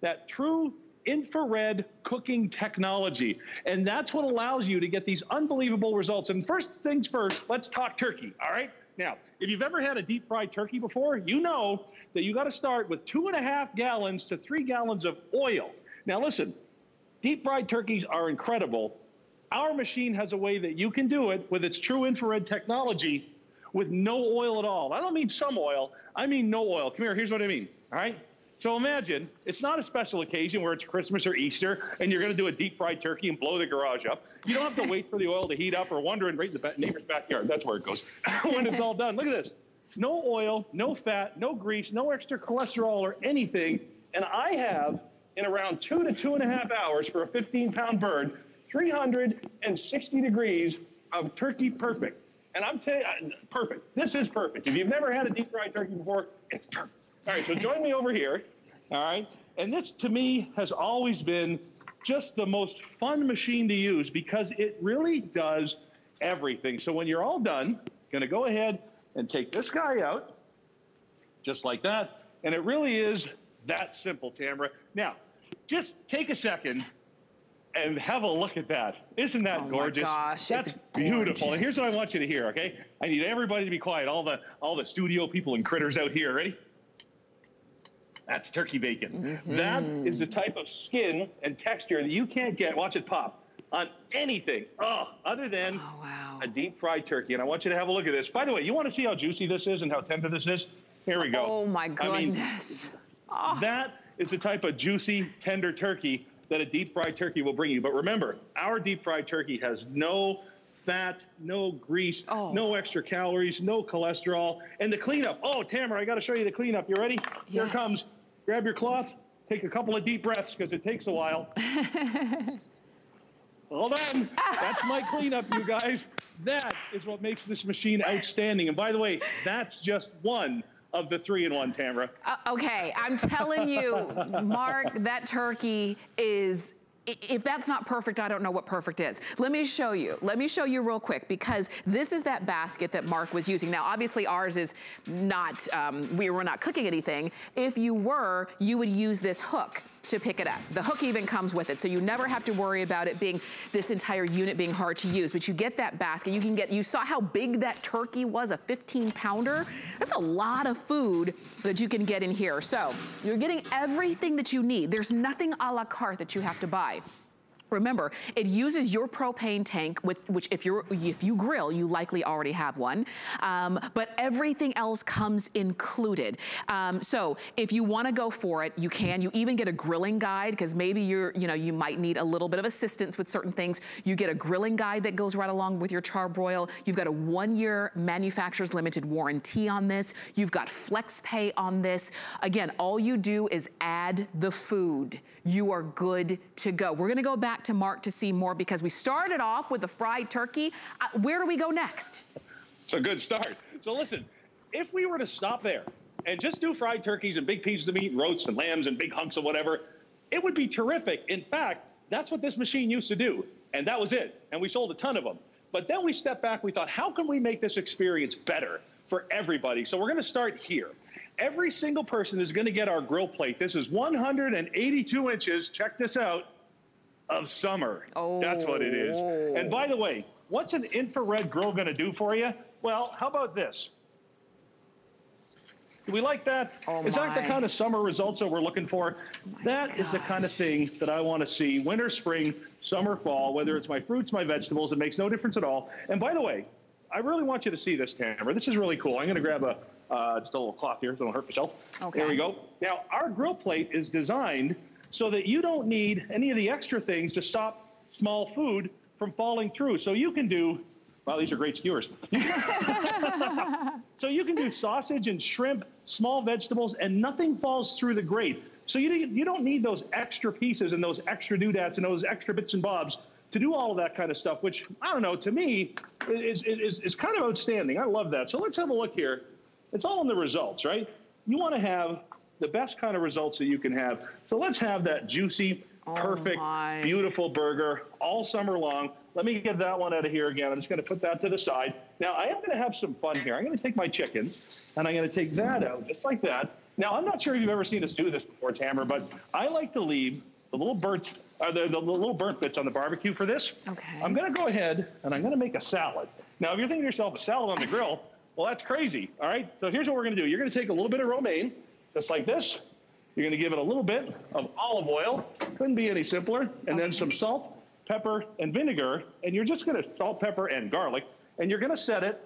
that true infrared cooking technology. And that's what allows you to get these unbelievable results. And first things first, let's talk turkey, all right? Now, if you've ever had a deep fried turkey before, you know that you got to start with two and a half gallons to three gallons of oil. Now listen, deep fried turkeys are incredible. Our machine has a way that you can do it with its true infrared technology with no oil at all. I don't mean some oil, I mean no oil. Come here, here's what I mean, all right? So imagine, it's not a special occasion where it's Christmas or Easter and you're gonna do a deep fried turkey and blow the garage up. You don't have to wait for the oil to heat up or wandering right in the neighbor's backyard. That's where it goes when it's all done. Look at this, no oil, no fat, no grease, no extra cholesterol or anything. And I have, in around two to two and a half hours for a fifteen pound bird, three hundred sixty degrees of turkey perfect. And I'm telling you, perfect, this is perfect. If you've never had a deep fried turkey before, it's perfect. All right, so join me over here, all right? And this, to me, has always been just the most fun machine to use because it really does everything. So when you're all done, gonna go ahead and take this guy out, just like that, and it really is that simple, Tamara. Now, just take a second and have a look at that. Isn't that oh gorgeous? My gosh, that's it's beautiful. Gorgeous. Here's what I want you to hear, okay? I need everybody to be quiet, all the, all the studio people and critters out here, ready? That's turkey bacon. Mm-hmm. That is the type of skin and texture that you can't get, watch it pop, on anything oh, other than oh, wow. a deep fried turkey. And I want you to have a look at this. By the way, you want to see how juicy this is and how tender this is? Here we go. Oh my goodness. I mean, oh. That is the type of juicy, tender turkey that a deep fried turkey will bring you. But remember, our deep fried turkey has no fat, no grease, oh. no extra calories, no cholesterol. And the cleanup, oh, Tamara, I gotta show you the cleanup. You ready? Yes. Here it comes. Grab your cloth, take a couple of deep breaths because it takes a while. Well done, that's my cleanup, you guys. That is what makes this machine outstanding. And by the way, that's just one of the three in one, Tamara. Uh, okay, I'm telling you, Mark, that turkey is, if that's not perfect, I don't know what perfect is. Let me show you. Let me show you real quick because this is that basket that Mark was using. Now, obviously ours is not, um, we were not cooking anything. If you were, you would use this hook to pick it up. The hook even comes with it, so you never have to worry about it being, this entire unit being hard to use, but you get that basket. You can get, you saw how big that turkey was, a fifteen pounder. That's a lot of food that you can get in here. So you're getting everything that you need. There's nothing a la carte that you have to buy. Remember, it uses your propane tank, with, which if, you're, if you grill, you likely already have one, um, but everything else comes included. Um, so if you wanna go for it, you can. You even get a grilling guide, because maybe you're, you know, you might need a little bit of assistance with certain things. You get a grilling guide that goes right along with your Char-Broil. You've got a one-year manufacturer's limited warranty on this. You've got flex pay on this. Again, all you do is add the food. You are good to go. We're gonna go back to Mark to see more because we started off with the fried turkey. Uh, where do we go next? It's a good start. So listen, if we were to stop there and just do fried turkeys and big pieces of meat, roasts and lambs and big hunks of whatever, it would be terrific. In fact, that's what this machine used to do. And that was it. And we sold a ton of them. But then we stepped back, we thought, how can we make this experience better for everybody? So we're gonna start here. Every single person is gonna get our grill plate. This is one hundred eighty-two inches, check this out, of summer. Oh. That's what it is. And by the way, what's an infrared grill gonna do for you? Well, how about this? Do we like that? Oh is my. that the kind of summer results that we're looking for? Oh that gosh. is the kind of thing that I wanna see winter, spring, summer, fall, whether it's my fruits, my vegetables, it makes no difference at all. And by the way, I really want you to see this, Tamara. This is really cool. I'm gonna grab a, uh, just a little cloth here so I don't hurt myself. Okay. There we go. Now, our grill plate is designed so that you don't need any of the extra things to stop small food from falling through. So you can do, wow, these are great skewers. So you can do sausage and shrimp, small vegetables, and nothing falls through the grate. So you, you don't need those extra pieces and those extra doodads and those extra bits and bobs to do all of that kind of stuff, which, I don't know, to me, is, is, is kind of outstanding. I love that. So let's have a look here. It's all in the results, right? You want to have the best kind of results that you can have. So let's have that juicy, oh perfect, my. beautiful burger all summer long. Let me get that one out of here again. I'm just going to put that to the side. Now, I am going to have some fun here. I'm going to take my chicken, and I'm going to take that out, just like that. Now, I'm not sure if you've ever seen us do this before, Tamara, but I like to leave the little burnt, uh, the, the little burnt bits on the barbecue for this. Okay. I'm going to go ahead, and I'm going to make a salad. Now, if you're thinking to yourself, a salad on the grill, well, that's crazy, all right? So here's what we're going to do. You're going to take a little bit of romaine, just like this. You're going to give it a little bit of olive oil. Couldn't be any simpler. And then some salt, pepper, and vinegar. And you're just going to salt, pepper, and garlic. And you're going to set it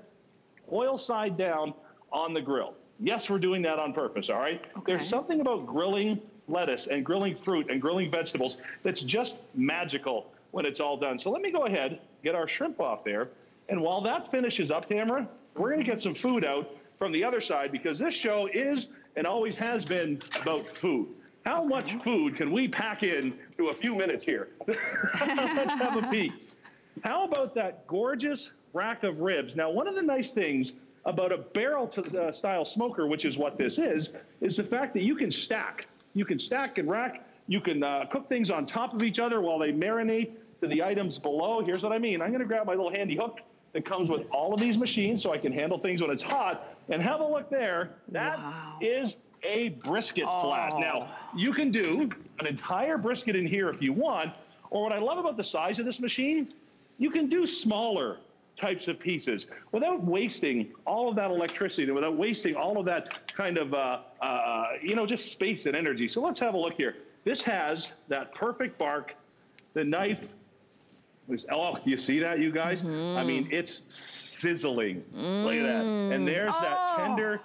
oil side down on the grill. Yes, we're doing that on purpose, all right? Okay. There's something about grilling lettuce and grilling fruit and grilling vegetables that's just magical when it's all done. So let me go ahead, get our shrimp off there. And while that finishes up, Tamara, we're going to get some food out from the other side, because this show is and always has been about food. How much food can we pack in to a few minutes here? Let's have a peek. How about that gorgeous rack of ribs? Now, one of the nice things about a barrel to, uh, style smoker, which is what this is, is the fact that you can stack. You can stack and rack. You can uh, cook things on top of each other while they marinate to the items below. Here's what I mean. I'm gonna grab my little handy hook that comes with all of these machines so I can handle things when it's hot. And have a look there. That wow. is a brisket oh. flat. Now, you can do an entire brisket in here if you want, or what I love about the size of this machine, you can do smaller types of pieces without wasting all of that electricity and without wasting all of that kind of, uh, uh, you know, just space and energy. So let's have a look here. This has that perfect bark, the knife, oh, do you see that, you guys? Mm-hmm. I mean, it's sizzling. Mm. Look at that. And there's oh. that tender,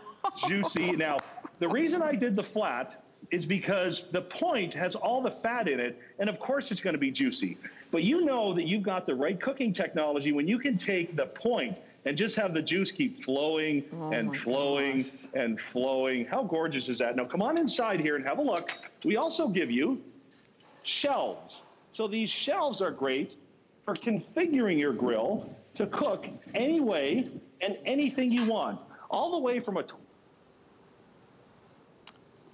juicy. Now, the reason I did the flat is because the point has all the fat in it, and of course it's going to be juicy. But you know that you've got the right cooking technology when you can take the point and just have the juice keep flowing oh and flowing gosh. and flowing. How gorgeous is that? Now, come on inside here and have a look. We also give you shelves. So these shelves are great for configuring your grill to cook any way and anything you want, all the way from a...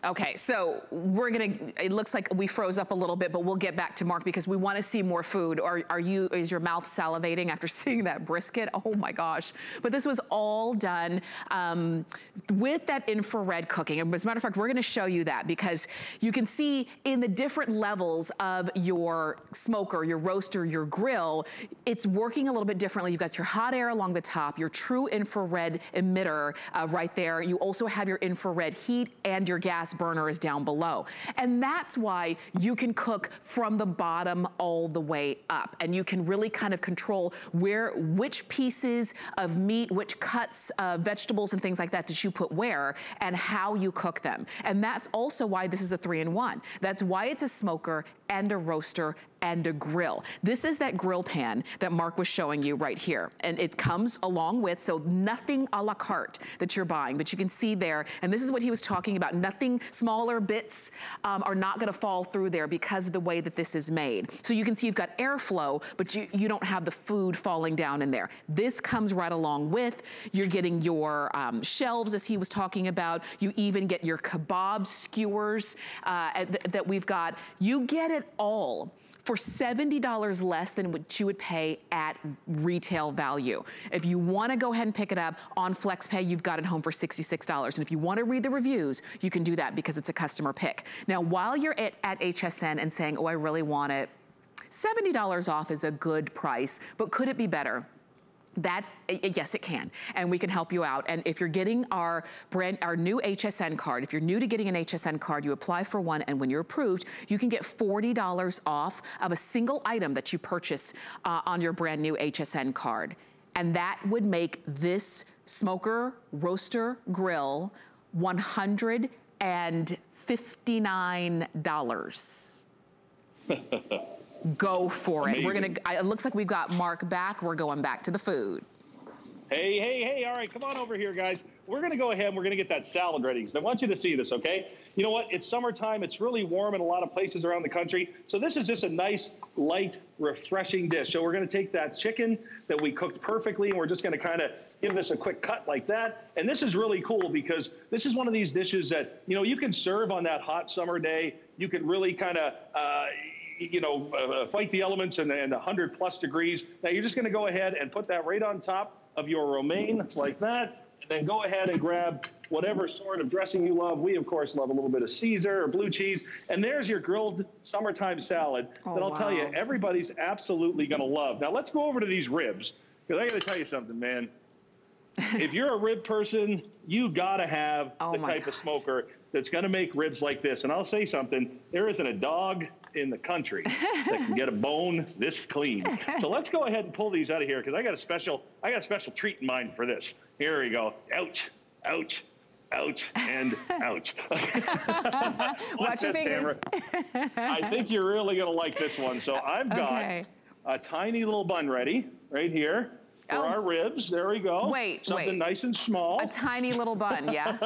Okay, so we're gonna, it looks like we froze up a little bit, but we'll get back to Mark because we wanna see more food. Are, are you, is your mouth salivating after seeing that brisket? Oh my gosh. But this was all done um, with that infrared cooking. And as a matter of fact, we're gonna show you that because you can see in the different levels of your smoker, your roaster, your grill, it's working a little bit differently. You've got your hot air along the top, your true infrared emitter uh, right there. You also have your infrared heat and your gas burner is down below. And that's why you can cook from the bottom all the way up. And you can really kind of control where, which pieces of meat, which cuts of vegetables and things like that that you put where and how you cook them. And that's also why this is a three in one. That's why it's a smoker and a roaster and a grill. This is that grill pan that Mark was showing you right here. And it comes along with, so nothing a la carte that you're buying, but you can see there, and this is what he was talking about, nothing, smaller bits um, are not gonna fall through there because of the way that this is made. So you can see you've got airflow, but you, you don't have the food falling down in there. This comes right along with, you're getting your um, shelves as he was talking about, you even get your kebab skewers uh, th that we've got. You get it all for seventy dollars less than what you would pay at retail value. If you wanna go ahead and pick it up on FlexPay, you've got it home for sixty-six dollars. And if you wanna read the reviews, you can do that because it's a customer pick. Now, while you're at, at H S N and saying, oh, I really want it, seventy dollars off is a good price, but could it be better? That, yes it can, and we can help you out. And if you're getting our brand, our new H S N card, if you're new to getting an H S N card, you apply for one, and when you're approved, you can get forty dollars off of a single item that you purchase uh, on your brand new H S N card. And that would make this smoker, roaster, grill one hundred fifty-nine dollars. Go for it. Amazing. We're gonna, it looks like we've got Mark back. We're going back to the food. Hey, hey, hey, all right, come on over here, guys. We're gonna go ahead and we're gonna get that salad ready because I want you to see this, okay? You know what, it's summertime, it's really warm in a lot of places around the country. So this is just a nice, light, refreshing dish. So we're gonna take that chicken that we cooked perfectly and we're just gonna kinda give this a quick cut like that. And this is really cool because this is one of these dishes that, you know, you can serve on that hot summer day. You can really kinda, uh, you know, uh, fight the elements and, and one hundred plus degrees. Now you're just gonna go ahead and put that right on top of your romaine like that, and then go ahead and grab whatever sort of dressing you love. We, of course, love a little bit of Caesar or blue cheese, and there's your grilled summertime salad oh, that I'll wow. tell you, everybody's absolutely gonna love. Now let's go over to these ribs, because I gotta tell you something, man. If you're a rib person, you gotta have oh the type gosh. of smoker that's gonna make ribs like this. And I'll say something, there isn't a dog in the country that can get a bone this clean. So let's go ahead and pull these out of here because I got a special, I got a special treat in mind for this. Here we go. Ouch, ouch, ouch, and ouch. Watch your fingers. I think you're really gonna like this one. So I've got okay. a tiny little bun ready right here for oh. our ribs. There we go. Wait, Something wait. nice and small. A tiny little bun, yeah.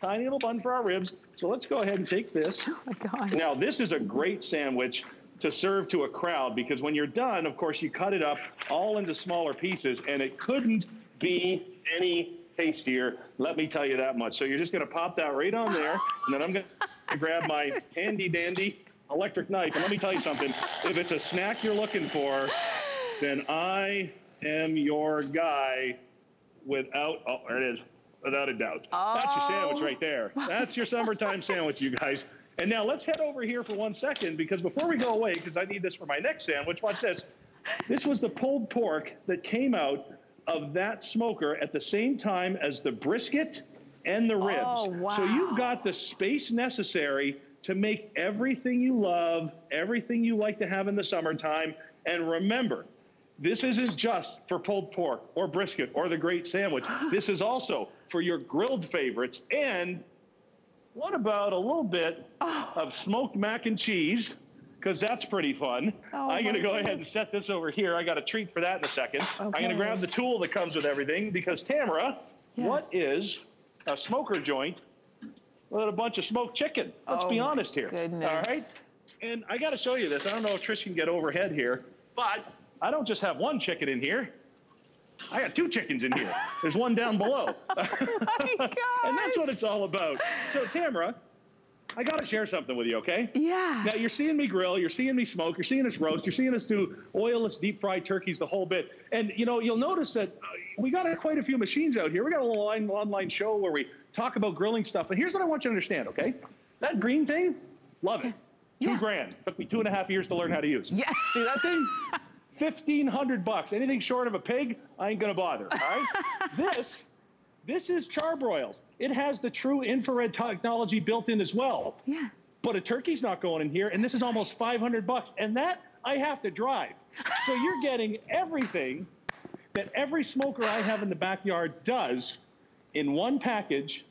Tiny little bun for our ribs. So let's go ahead and take this. Oh my gosh. Now this is a great sandwich to serve to a crowd because when you're done, of course, you cut it up all into smaller pieces and it couldn't be any tastier, let me tell you that much. So you're just gonna pop that right on there and then I'm gonna grab my handy dandy electric knife. And let me tell you something, if it's a snack you're looking for, then I am your guy without, oh, there it is. Without a doubt. Oh. That's your sandwich right there. That's your summertime sandwich, you guys. And now let's head over here for one second because before we go away, because I need this for my next sandwich, watch this. This was the pulled pork that came out of that smoker at the same time as the brisket and the ribs. Oh, wow. So you've got the space necessary to make everything you love, everything you like to have in the summertime. And remember, this isn't just for pulled pork or brisket or the great sandwich. This is also for your grilled favorites. And what about a little bit oh. of smoked mac and cheese? Because that's pretty fun. Oh, I'm gonna go goodness. ahead and set this over here. I got a treat for that in a second. Okay. I'm gonna grab the tool that comes with everything because Tamara, yes. what is a smoker joint with a bunch of smoked chicken? Let's oh, be honest here, goodness. all right? And I gotta show you this. I don't know if Trish can get overhead here, but I don't just have one chicken in here. I got two chickens in here. There's one down below. Oh my gosh. And that's what it's all about. So Tamara, I gotta share something with you, okay? Yeah. Now you're seeing me grill, you're seeing me smoke, you're seeing us roast, you're seeing us do oilless deep fried turkeys, the whole bit. And you know, you'll notice that we got quite a few machines out here. We got a little online, online show where we talk about grilling stuff. And here's what I want you to understand, okay? That green thing, love it. Yes. Two yeah. grand, took me two and a half years to learn how to use. Yeah. See that thing? fifteen hundred bucks. Anything short of a pig, I ain't gonna bother, all right? this, this is Char-Broil's. It has the true infrared technology built in as well. Yeah. But a turkey's not going in here, and this is almost five hundred bucks, and that I have to drive. So you're getting everything that every smoker I have in the backyard does in one package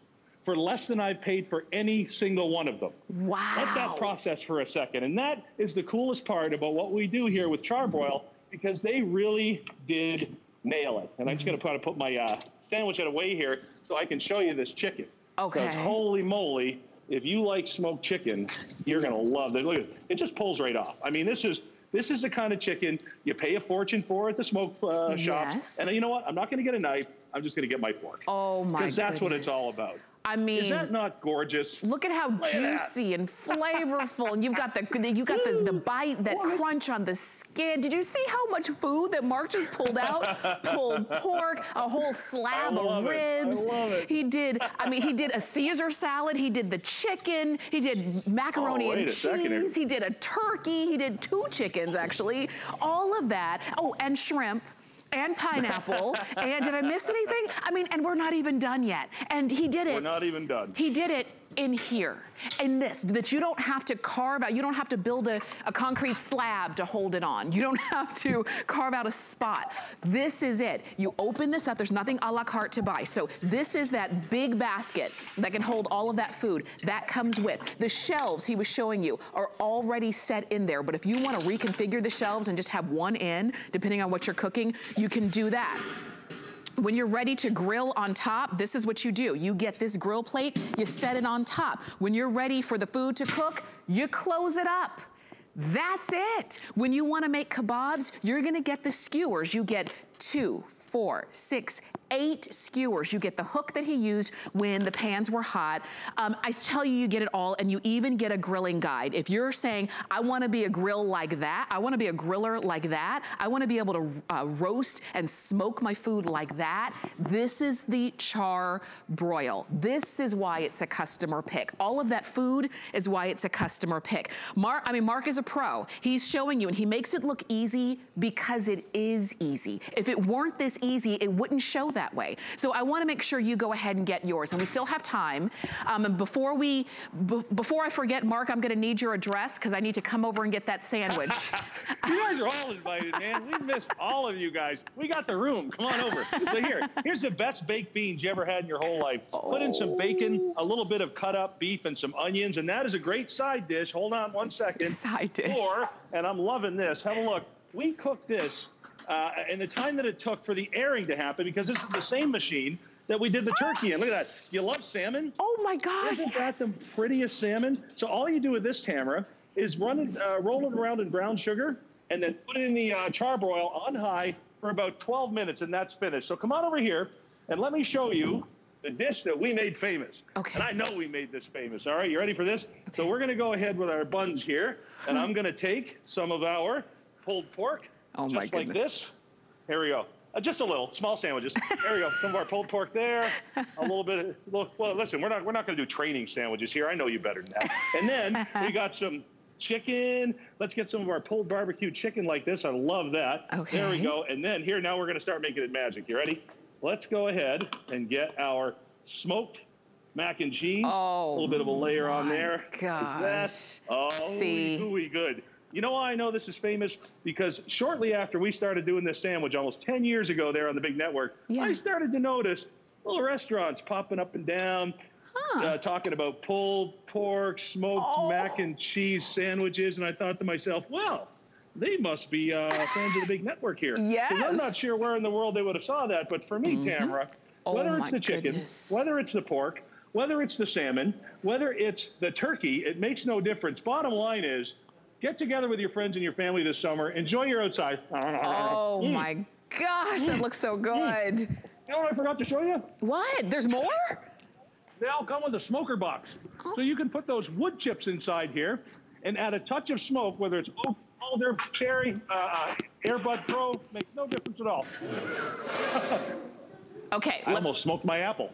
for less than I've paid for any single one of them. Wow. Let that process for a second. And that is the coolest part about what we do here with Char-Broil, because they really did nail it. And I'm just gonna try to put my uh, sandwich out of way here so I can show you this chicken. Okay. Because holy moly, if you like smoked chicken, you're gonna love it. Look at it, it just pulls right off. I mean, this is this is the kind of chicken you pay a fortune for at the smoke uh, shops. Yes. And you know what? I'm not gonna get a knife. I'm just gonna get my fork. Oh my goodness. Because that's what it's all about. I mean, is that not gorgeous? Look at how look juicy at and flavorful, and you've got the you got the, the bite, that what? crunch on the skin. Did you see how much food that Mark just pulled out? Pulled pork, a whole slab of ribs. I love it. He did. I mean, he did a Caesar salad. He did the chicken. He did macaroni oh, and cheese. He did a turkey. He did two chickens actually. All of that. Oh, and shrimp. And pineapple, and did I miss anything? I mean, and we're not even done yet. And he did it. We're not even done. He did it in here, in this, that you don't have to carve out, you don't have to build a, a concrete slab to hold it on. You don't have to carve out a spot. This is it. You open this up, there's nothing a la carte to buy. So this is that big basket that can hold all of that food. That comes with the shelves he was showing you are already set in there. But if you wanna reconfigure the shelves and just have one in, depending on what you're cooking, you can do that. When you're ready to grill on top, this is what you do. You get this grill plate, you set it on top. When you're ready for the food to cook, you close it up. That's it. When you wanna make kebabs, you're gonna get the skewers. You get two, four, six, eight skewers. You get the hook that he used when the pans were hot. Um, I tell you, you get it all, and you even get a grilling guide. If you're saying, I wanna be a grill like that, I wanna be a griller like that, I wanna be able to uh, roast and smoke my food like that, this is the Char-Broil. This is why it's a customer pick. All of that food is why it's a customer pick. Mark, I mean, Mark is a pro. He's showing you, and he makes it look easy because it is easy. If it weren't this easy, it wouldn't show that way. So I want to make sure you go ahead and get yours, and we still have time. Um, and before we, before I forget, Mark, I'm going to need your address because I need to come over and get that sandwich. You guys are all invited, man. We missed all of you guys. We got the room. Come on over. So here, here's the best baked beans you ever had in your whole life. Oh. Put in some bacon, a little bit of cut up beef, and some onions, and that is a great side dish. Hold on one second. Side dish. Or, and I'm loving this. Have a look. We cook this. Uh, and the time that it took for the airing to happen, because this is the same machine that we did the turkey in. Look at that. You love salmon? Oh, my gosh. Isn't yes. that the prettiest salmon? So all you do with this, Tamara, is run it, uh, roll it around in brown sugar and then put it in the uh, Char-Broil on high for about twelve minutes, and that's finished. So come on over here, and let me show you the dish that we made famous. Okay. And I know we made this famous. All right, you ready for this? Okay. So we're going to go ahead with our buns here, and I'm going to take some of our pulled pork. Oh my goodness. Just like this. Here we go. Uh, just a little, small sandwiches. There we go. Some of our pulled pork there. A little bit. Of, well, well, listen, we're not we're not going to do training sandwiches here. I know you better than that. And then we got some chicken. Let's get some of our pulled barbecue chicken like this. I love that. Okay. There we go. And then here now we're going to start making it magic. You ready? Let's go ahead and get our smoked mac and cheese. Oh, a little bit of a layer on there. Gosh. That's oh, see, ooey, good. You know why I know this is famous? Because shortly after we started doing this sandwich, almost ten years ago there on the big network, yeah. I started to notice little restaurants popping up and down, huh. uh, talking about pulled pork, smoked oh. mac and cheese sandwiches. And I thought to myself, well, they must be uh, fans of the big network here. Yes. I'm not sure where in the world they would have saw that. But for me, mm-hmm. Tamara, oh, whether it's the goodness. chicken, whether it's the pork, whether it's the salmon, whether it's the turkey, it makes no difference. Bottom line is, get together with your friends and your family this summer. Enjoy your outside. Oh, mm. my gosh, mm. that looks so good. Mm. You know what I forgot to show you? What? There's more? They all come with a smoker box. Oh. So you can put those wood chips inside here and add a touch of smoke, whether it's oak, alder, cherry, uh, Airbud Pro, makes no difference at all. Okay. I almost smoked my apple.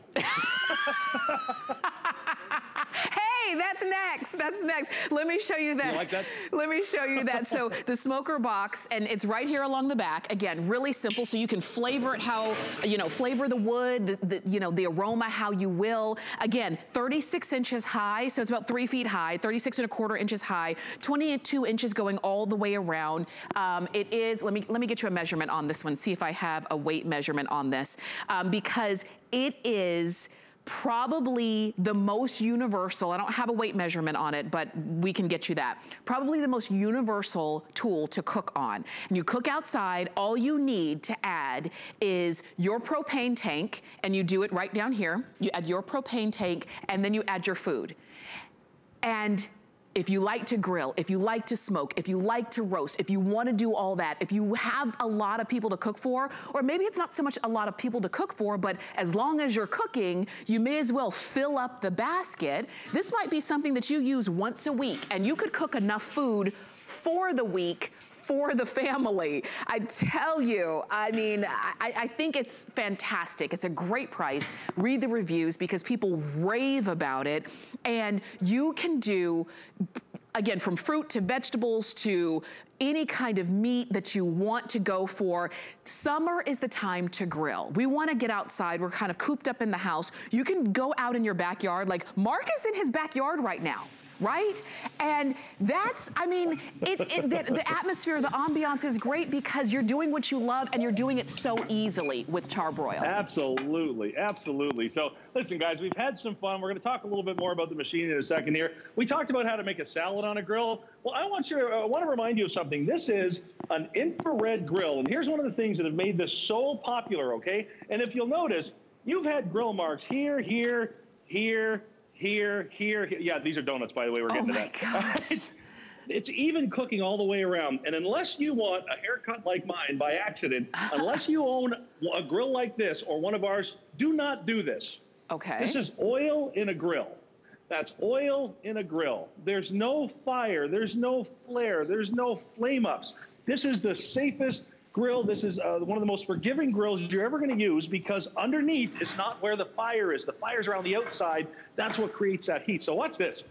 Hey, that's next, that's next. Let me show you that. You like that? Let me show you that. So the smoker box, and it's right here along the back. Again, really simple, so you can flavor it how, you know, flavor the wood, the, the, you know, the aroma how you will. Again, thirty-six inches high, so it's about three feet high, thirty-six and a quarter inches high, twenty-two inches going all the way around. Um, it is, let me, let me get you a measurement on this one, see if I have a weight measurement on this, um, because it is probably the most universal, I don't have a weight measurement on it, but we can get you that. Probably the most universal tool to cook on. And you cook outside, all you need to add is your propane tank, and you do it right down here. You add your propane tank, and then you add your food. And if you like to grill, if you like to smoke, if you like to roast, if you want to do all that, if you have a lot of people to cook for, or maybe it's not so much a lot of people to cook for, but as long as you're cooking, you may as well fill up the basket. This might be something that you use once a week, and you could cook enough food for the week for the family. I tell you, I mean, I, I think it's fantastic. It's a great price. Read the reviews because people rave about it. And you can do, again, from fruit to vegetables to any kind of meat that you want to go for. Summer is the time to grill. We want to get outside. We're kind of cooped up in the house. You can go out in your backyard. Like Mark is in his backyard right now. right? And that's, I mean, it, it, the, the atmosphere, the ambiance is great because you're doing what you love and you're doing it so easily with Char-Broil. Absolutely, absolutely. So listen, guys, we've had some fun. We're going to talk a little bit more about the machine in a second here. We talked about how to make a salad on a grill. Well, I want, you to, I want to remind you of something. This is an infrared grill, and here's one of the things that have made this so popular, okay? And if you'll notice, you've had grill marks here, here, here, here, here, here. Yeah, these are donuts, by the way. We're getting oh to that. Gosh. It's even cooking all the way around. And unless you want a haircut like mine by accident, unless you own a grill like this or one of ours, do not do this. Okay. This is oil in a grill. That's oil in a grill. There's no fire. There's no flare. There's no flame ups. This is the safest grill. This is uh, one of the most forgiving grills you're ever going to use because underneath is not where the fire is. The fire's around the outside. That's what creates that heat. So watch this.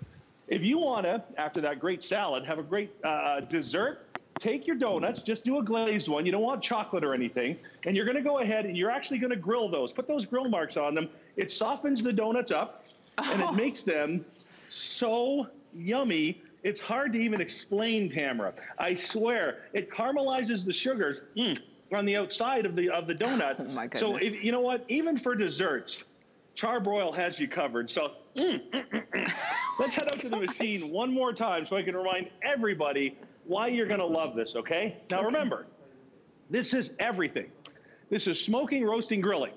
If you want to, after that great salad, have a great uh, dessert, take your donuts, just do a glazed one. You don't want chocolate or anything. And you're going to go ahead and you're actually going to grill those. Put those grill marks on them. It softens the donuts up and oh. it makes them so yummy. It's hard to even explain, Tamara. I swear, it caramelizes the sugars mm, on the outside of the of the donut. Oh my goodness. So if, you know what? Even for desserts, Char-Broil has you covered. So mm, mm, mm, mm. let's head up to the machine one more time so I can remind everybody why you're gonna love this, okay? Now okay. remember, this is everything. This is smoking, roasting, grilling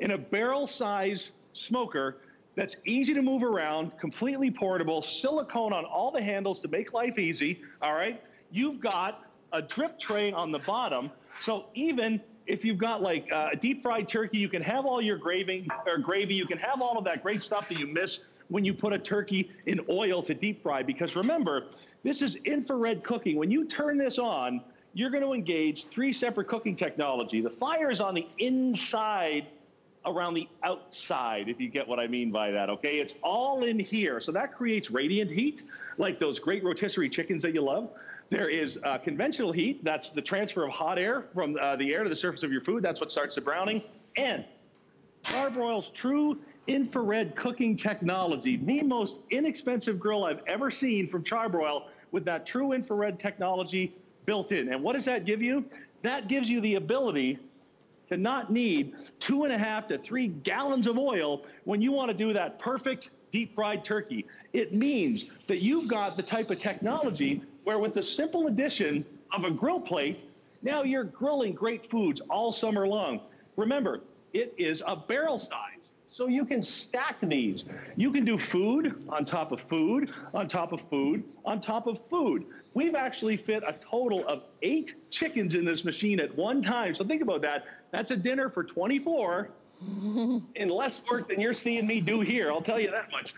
in a barrel-size smoker that's easy to move around, completely portable, silicone on all the handles to make life easy, all right? You've got a drip tray on the bottom, so even if you've got like uh, a deep fried turkey, you can have all your gravy, or gravy, you can have all of that great stuff that you miss when you put a turkey in oil to deep fry, because remember, this is infrared cooking. When you turn this on, you're gonna engage three separate cooking technology. The fire is on the inside around the outside, if you get what I mean by that, okay? It's all in here. So that creates radiant heat, like those great rotisserie chickens that you love. There is uh, conventional heat. That's the transfer of hot air from uh, the air to the surface of your food. That's what starts the browning. And Char-Broil's true infrared cooking technology, the most inexpensive grill I've ever seen from Char-Broil with that true infrared technology built in. And what does that give you? That gives you the ability to not need two and a half to three gallons of oil when you want to do that perfect deep fried turkey. It means that you've got the type of technology where with the simple addition of a grill plate, now you're grilling great foods all summer long. Remember, it is a barrel size. So you can stack these. You can do food on top of food, on top of food, on top of food. We've actually fit a total of eight chickens in this machine at one time. So think about that. That's a dinner for twenty-four in less work than you're seeing me do here. I'll tell you that much.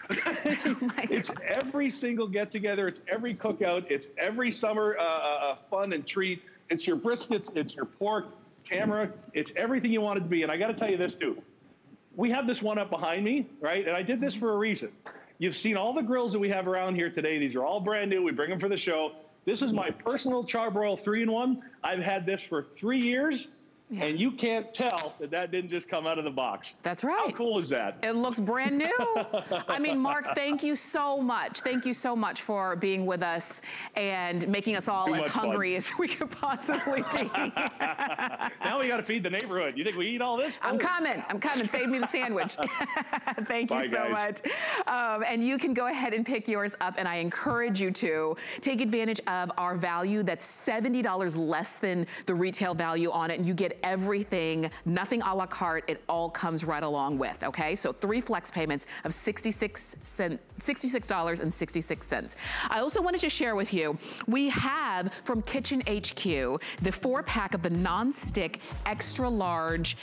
It's every single get together. It's every cookout. It's every summer uh, uh, fun and treat. It's your briskets. It's your pork, Tamara. It's everything you want it to be. And I got to tell you this too. We have this one up behind me, right? And I did this for a reason. You've seen all the grills that we have around here today. These are all brand new. We bring them for the show. This is my personal Char-Broil three in one. I've had this for three years. Yeah. And you can't tell that that didn't just come out of the box. That's right. How cool is that? It looks brand new. I mean, Mark, thank you so much. Thank you so much for being with us and making us all Too as hungry fun. as we could possibly be. Now we got to feed the neighborhood. You think we eat all this? I'm oh. coming. I'm coming. Save me the sandwich. Thank you Bye, so guys. much. Um, and you can go ahead and pick yours up. And I encourage you to take advantage of our value. That's seventy dollars less than the retail value on it. And you get everything, nothing a la carte, it all comes right along with, okay? So three flex payments of sixty-six cents, sixty-six dollars and sixty-six cents. I also wanted to share with you, we have from Kitchen H Q, the four pack of the non-stick extra large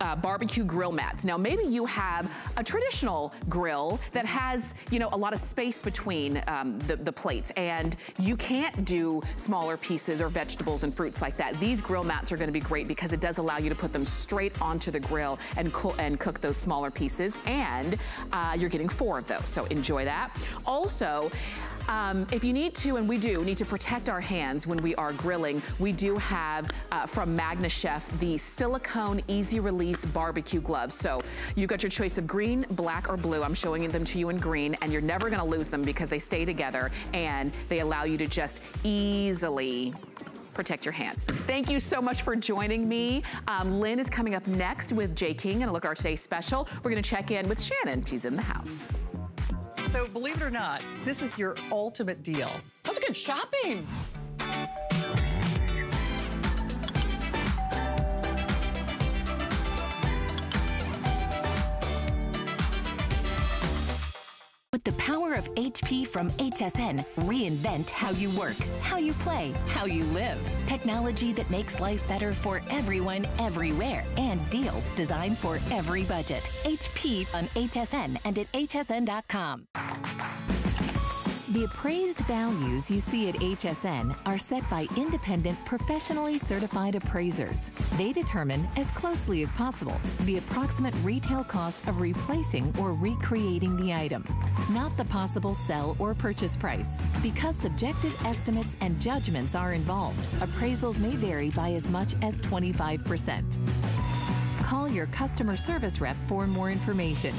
uh, barbecue grill mats. Now maybe you have a traditional grill that has, you know, a lot of space between um, the, the plates and you can't do smaller pieces or vegetables and fruits like that. These grill mats are gonna be great because because it does allow you to put them straight onto the grill and, co and cook those smaller pieces. And uh, you're getting four of those, so enjoy that. Also, Um, if you need to, and we do, need to protect our hands when we are grilling, we do have, uh, from MagnaChef, the silicone easy-release barbecue gloves. So you've got your choice of green, black, or blue. I'm showing them to you in green, and you're never gonna lose them because they stay together, and they allow you to just easily protect your hands. Thank you so much for joining me. Um, Lynn is coming up next with Jay King, and a look at our today's special. We're gonna check in with Shannon. She's in the house. So believe it or not, this is your ultimate deal. That's good shopping. With the power of H P from H S N, reinvent how you work, how you play, how you live. Technology that makes life better for everyone, everywhere, and deals designed for every budget. H P on H S N and at H S N dot com. The appraised values you see at H S N are set by independent, professionally certified appraisers. They determine, as closely as possible, the approximate retail cost of replacing or recreating the item, not the possible sell or purchase price. Because subjective estimates and judgments are involved, appraisals may vary by as much as twenty-five percent. Call your customer service rep for more information.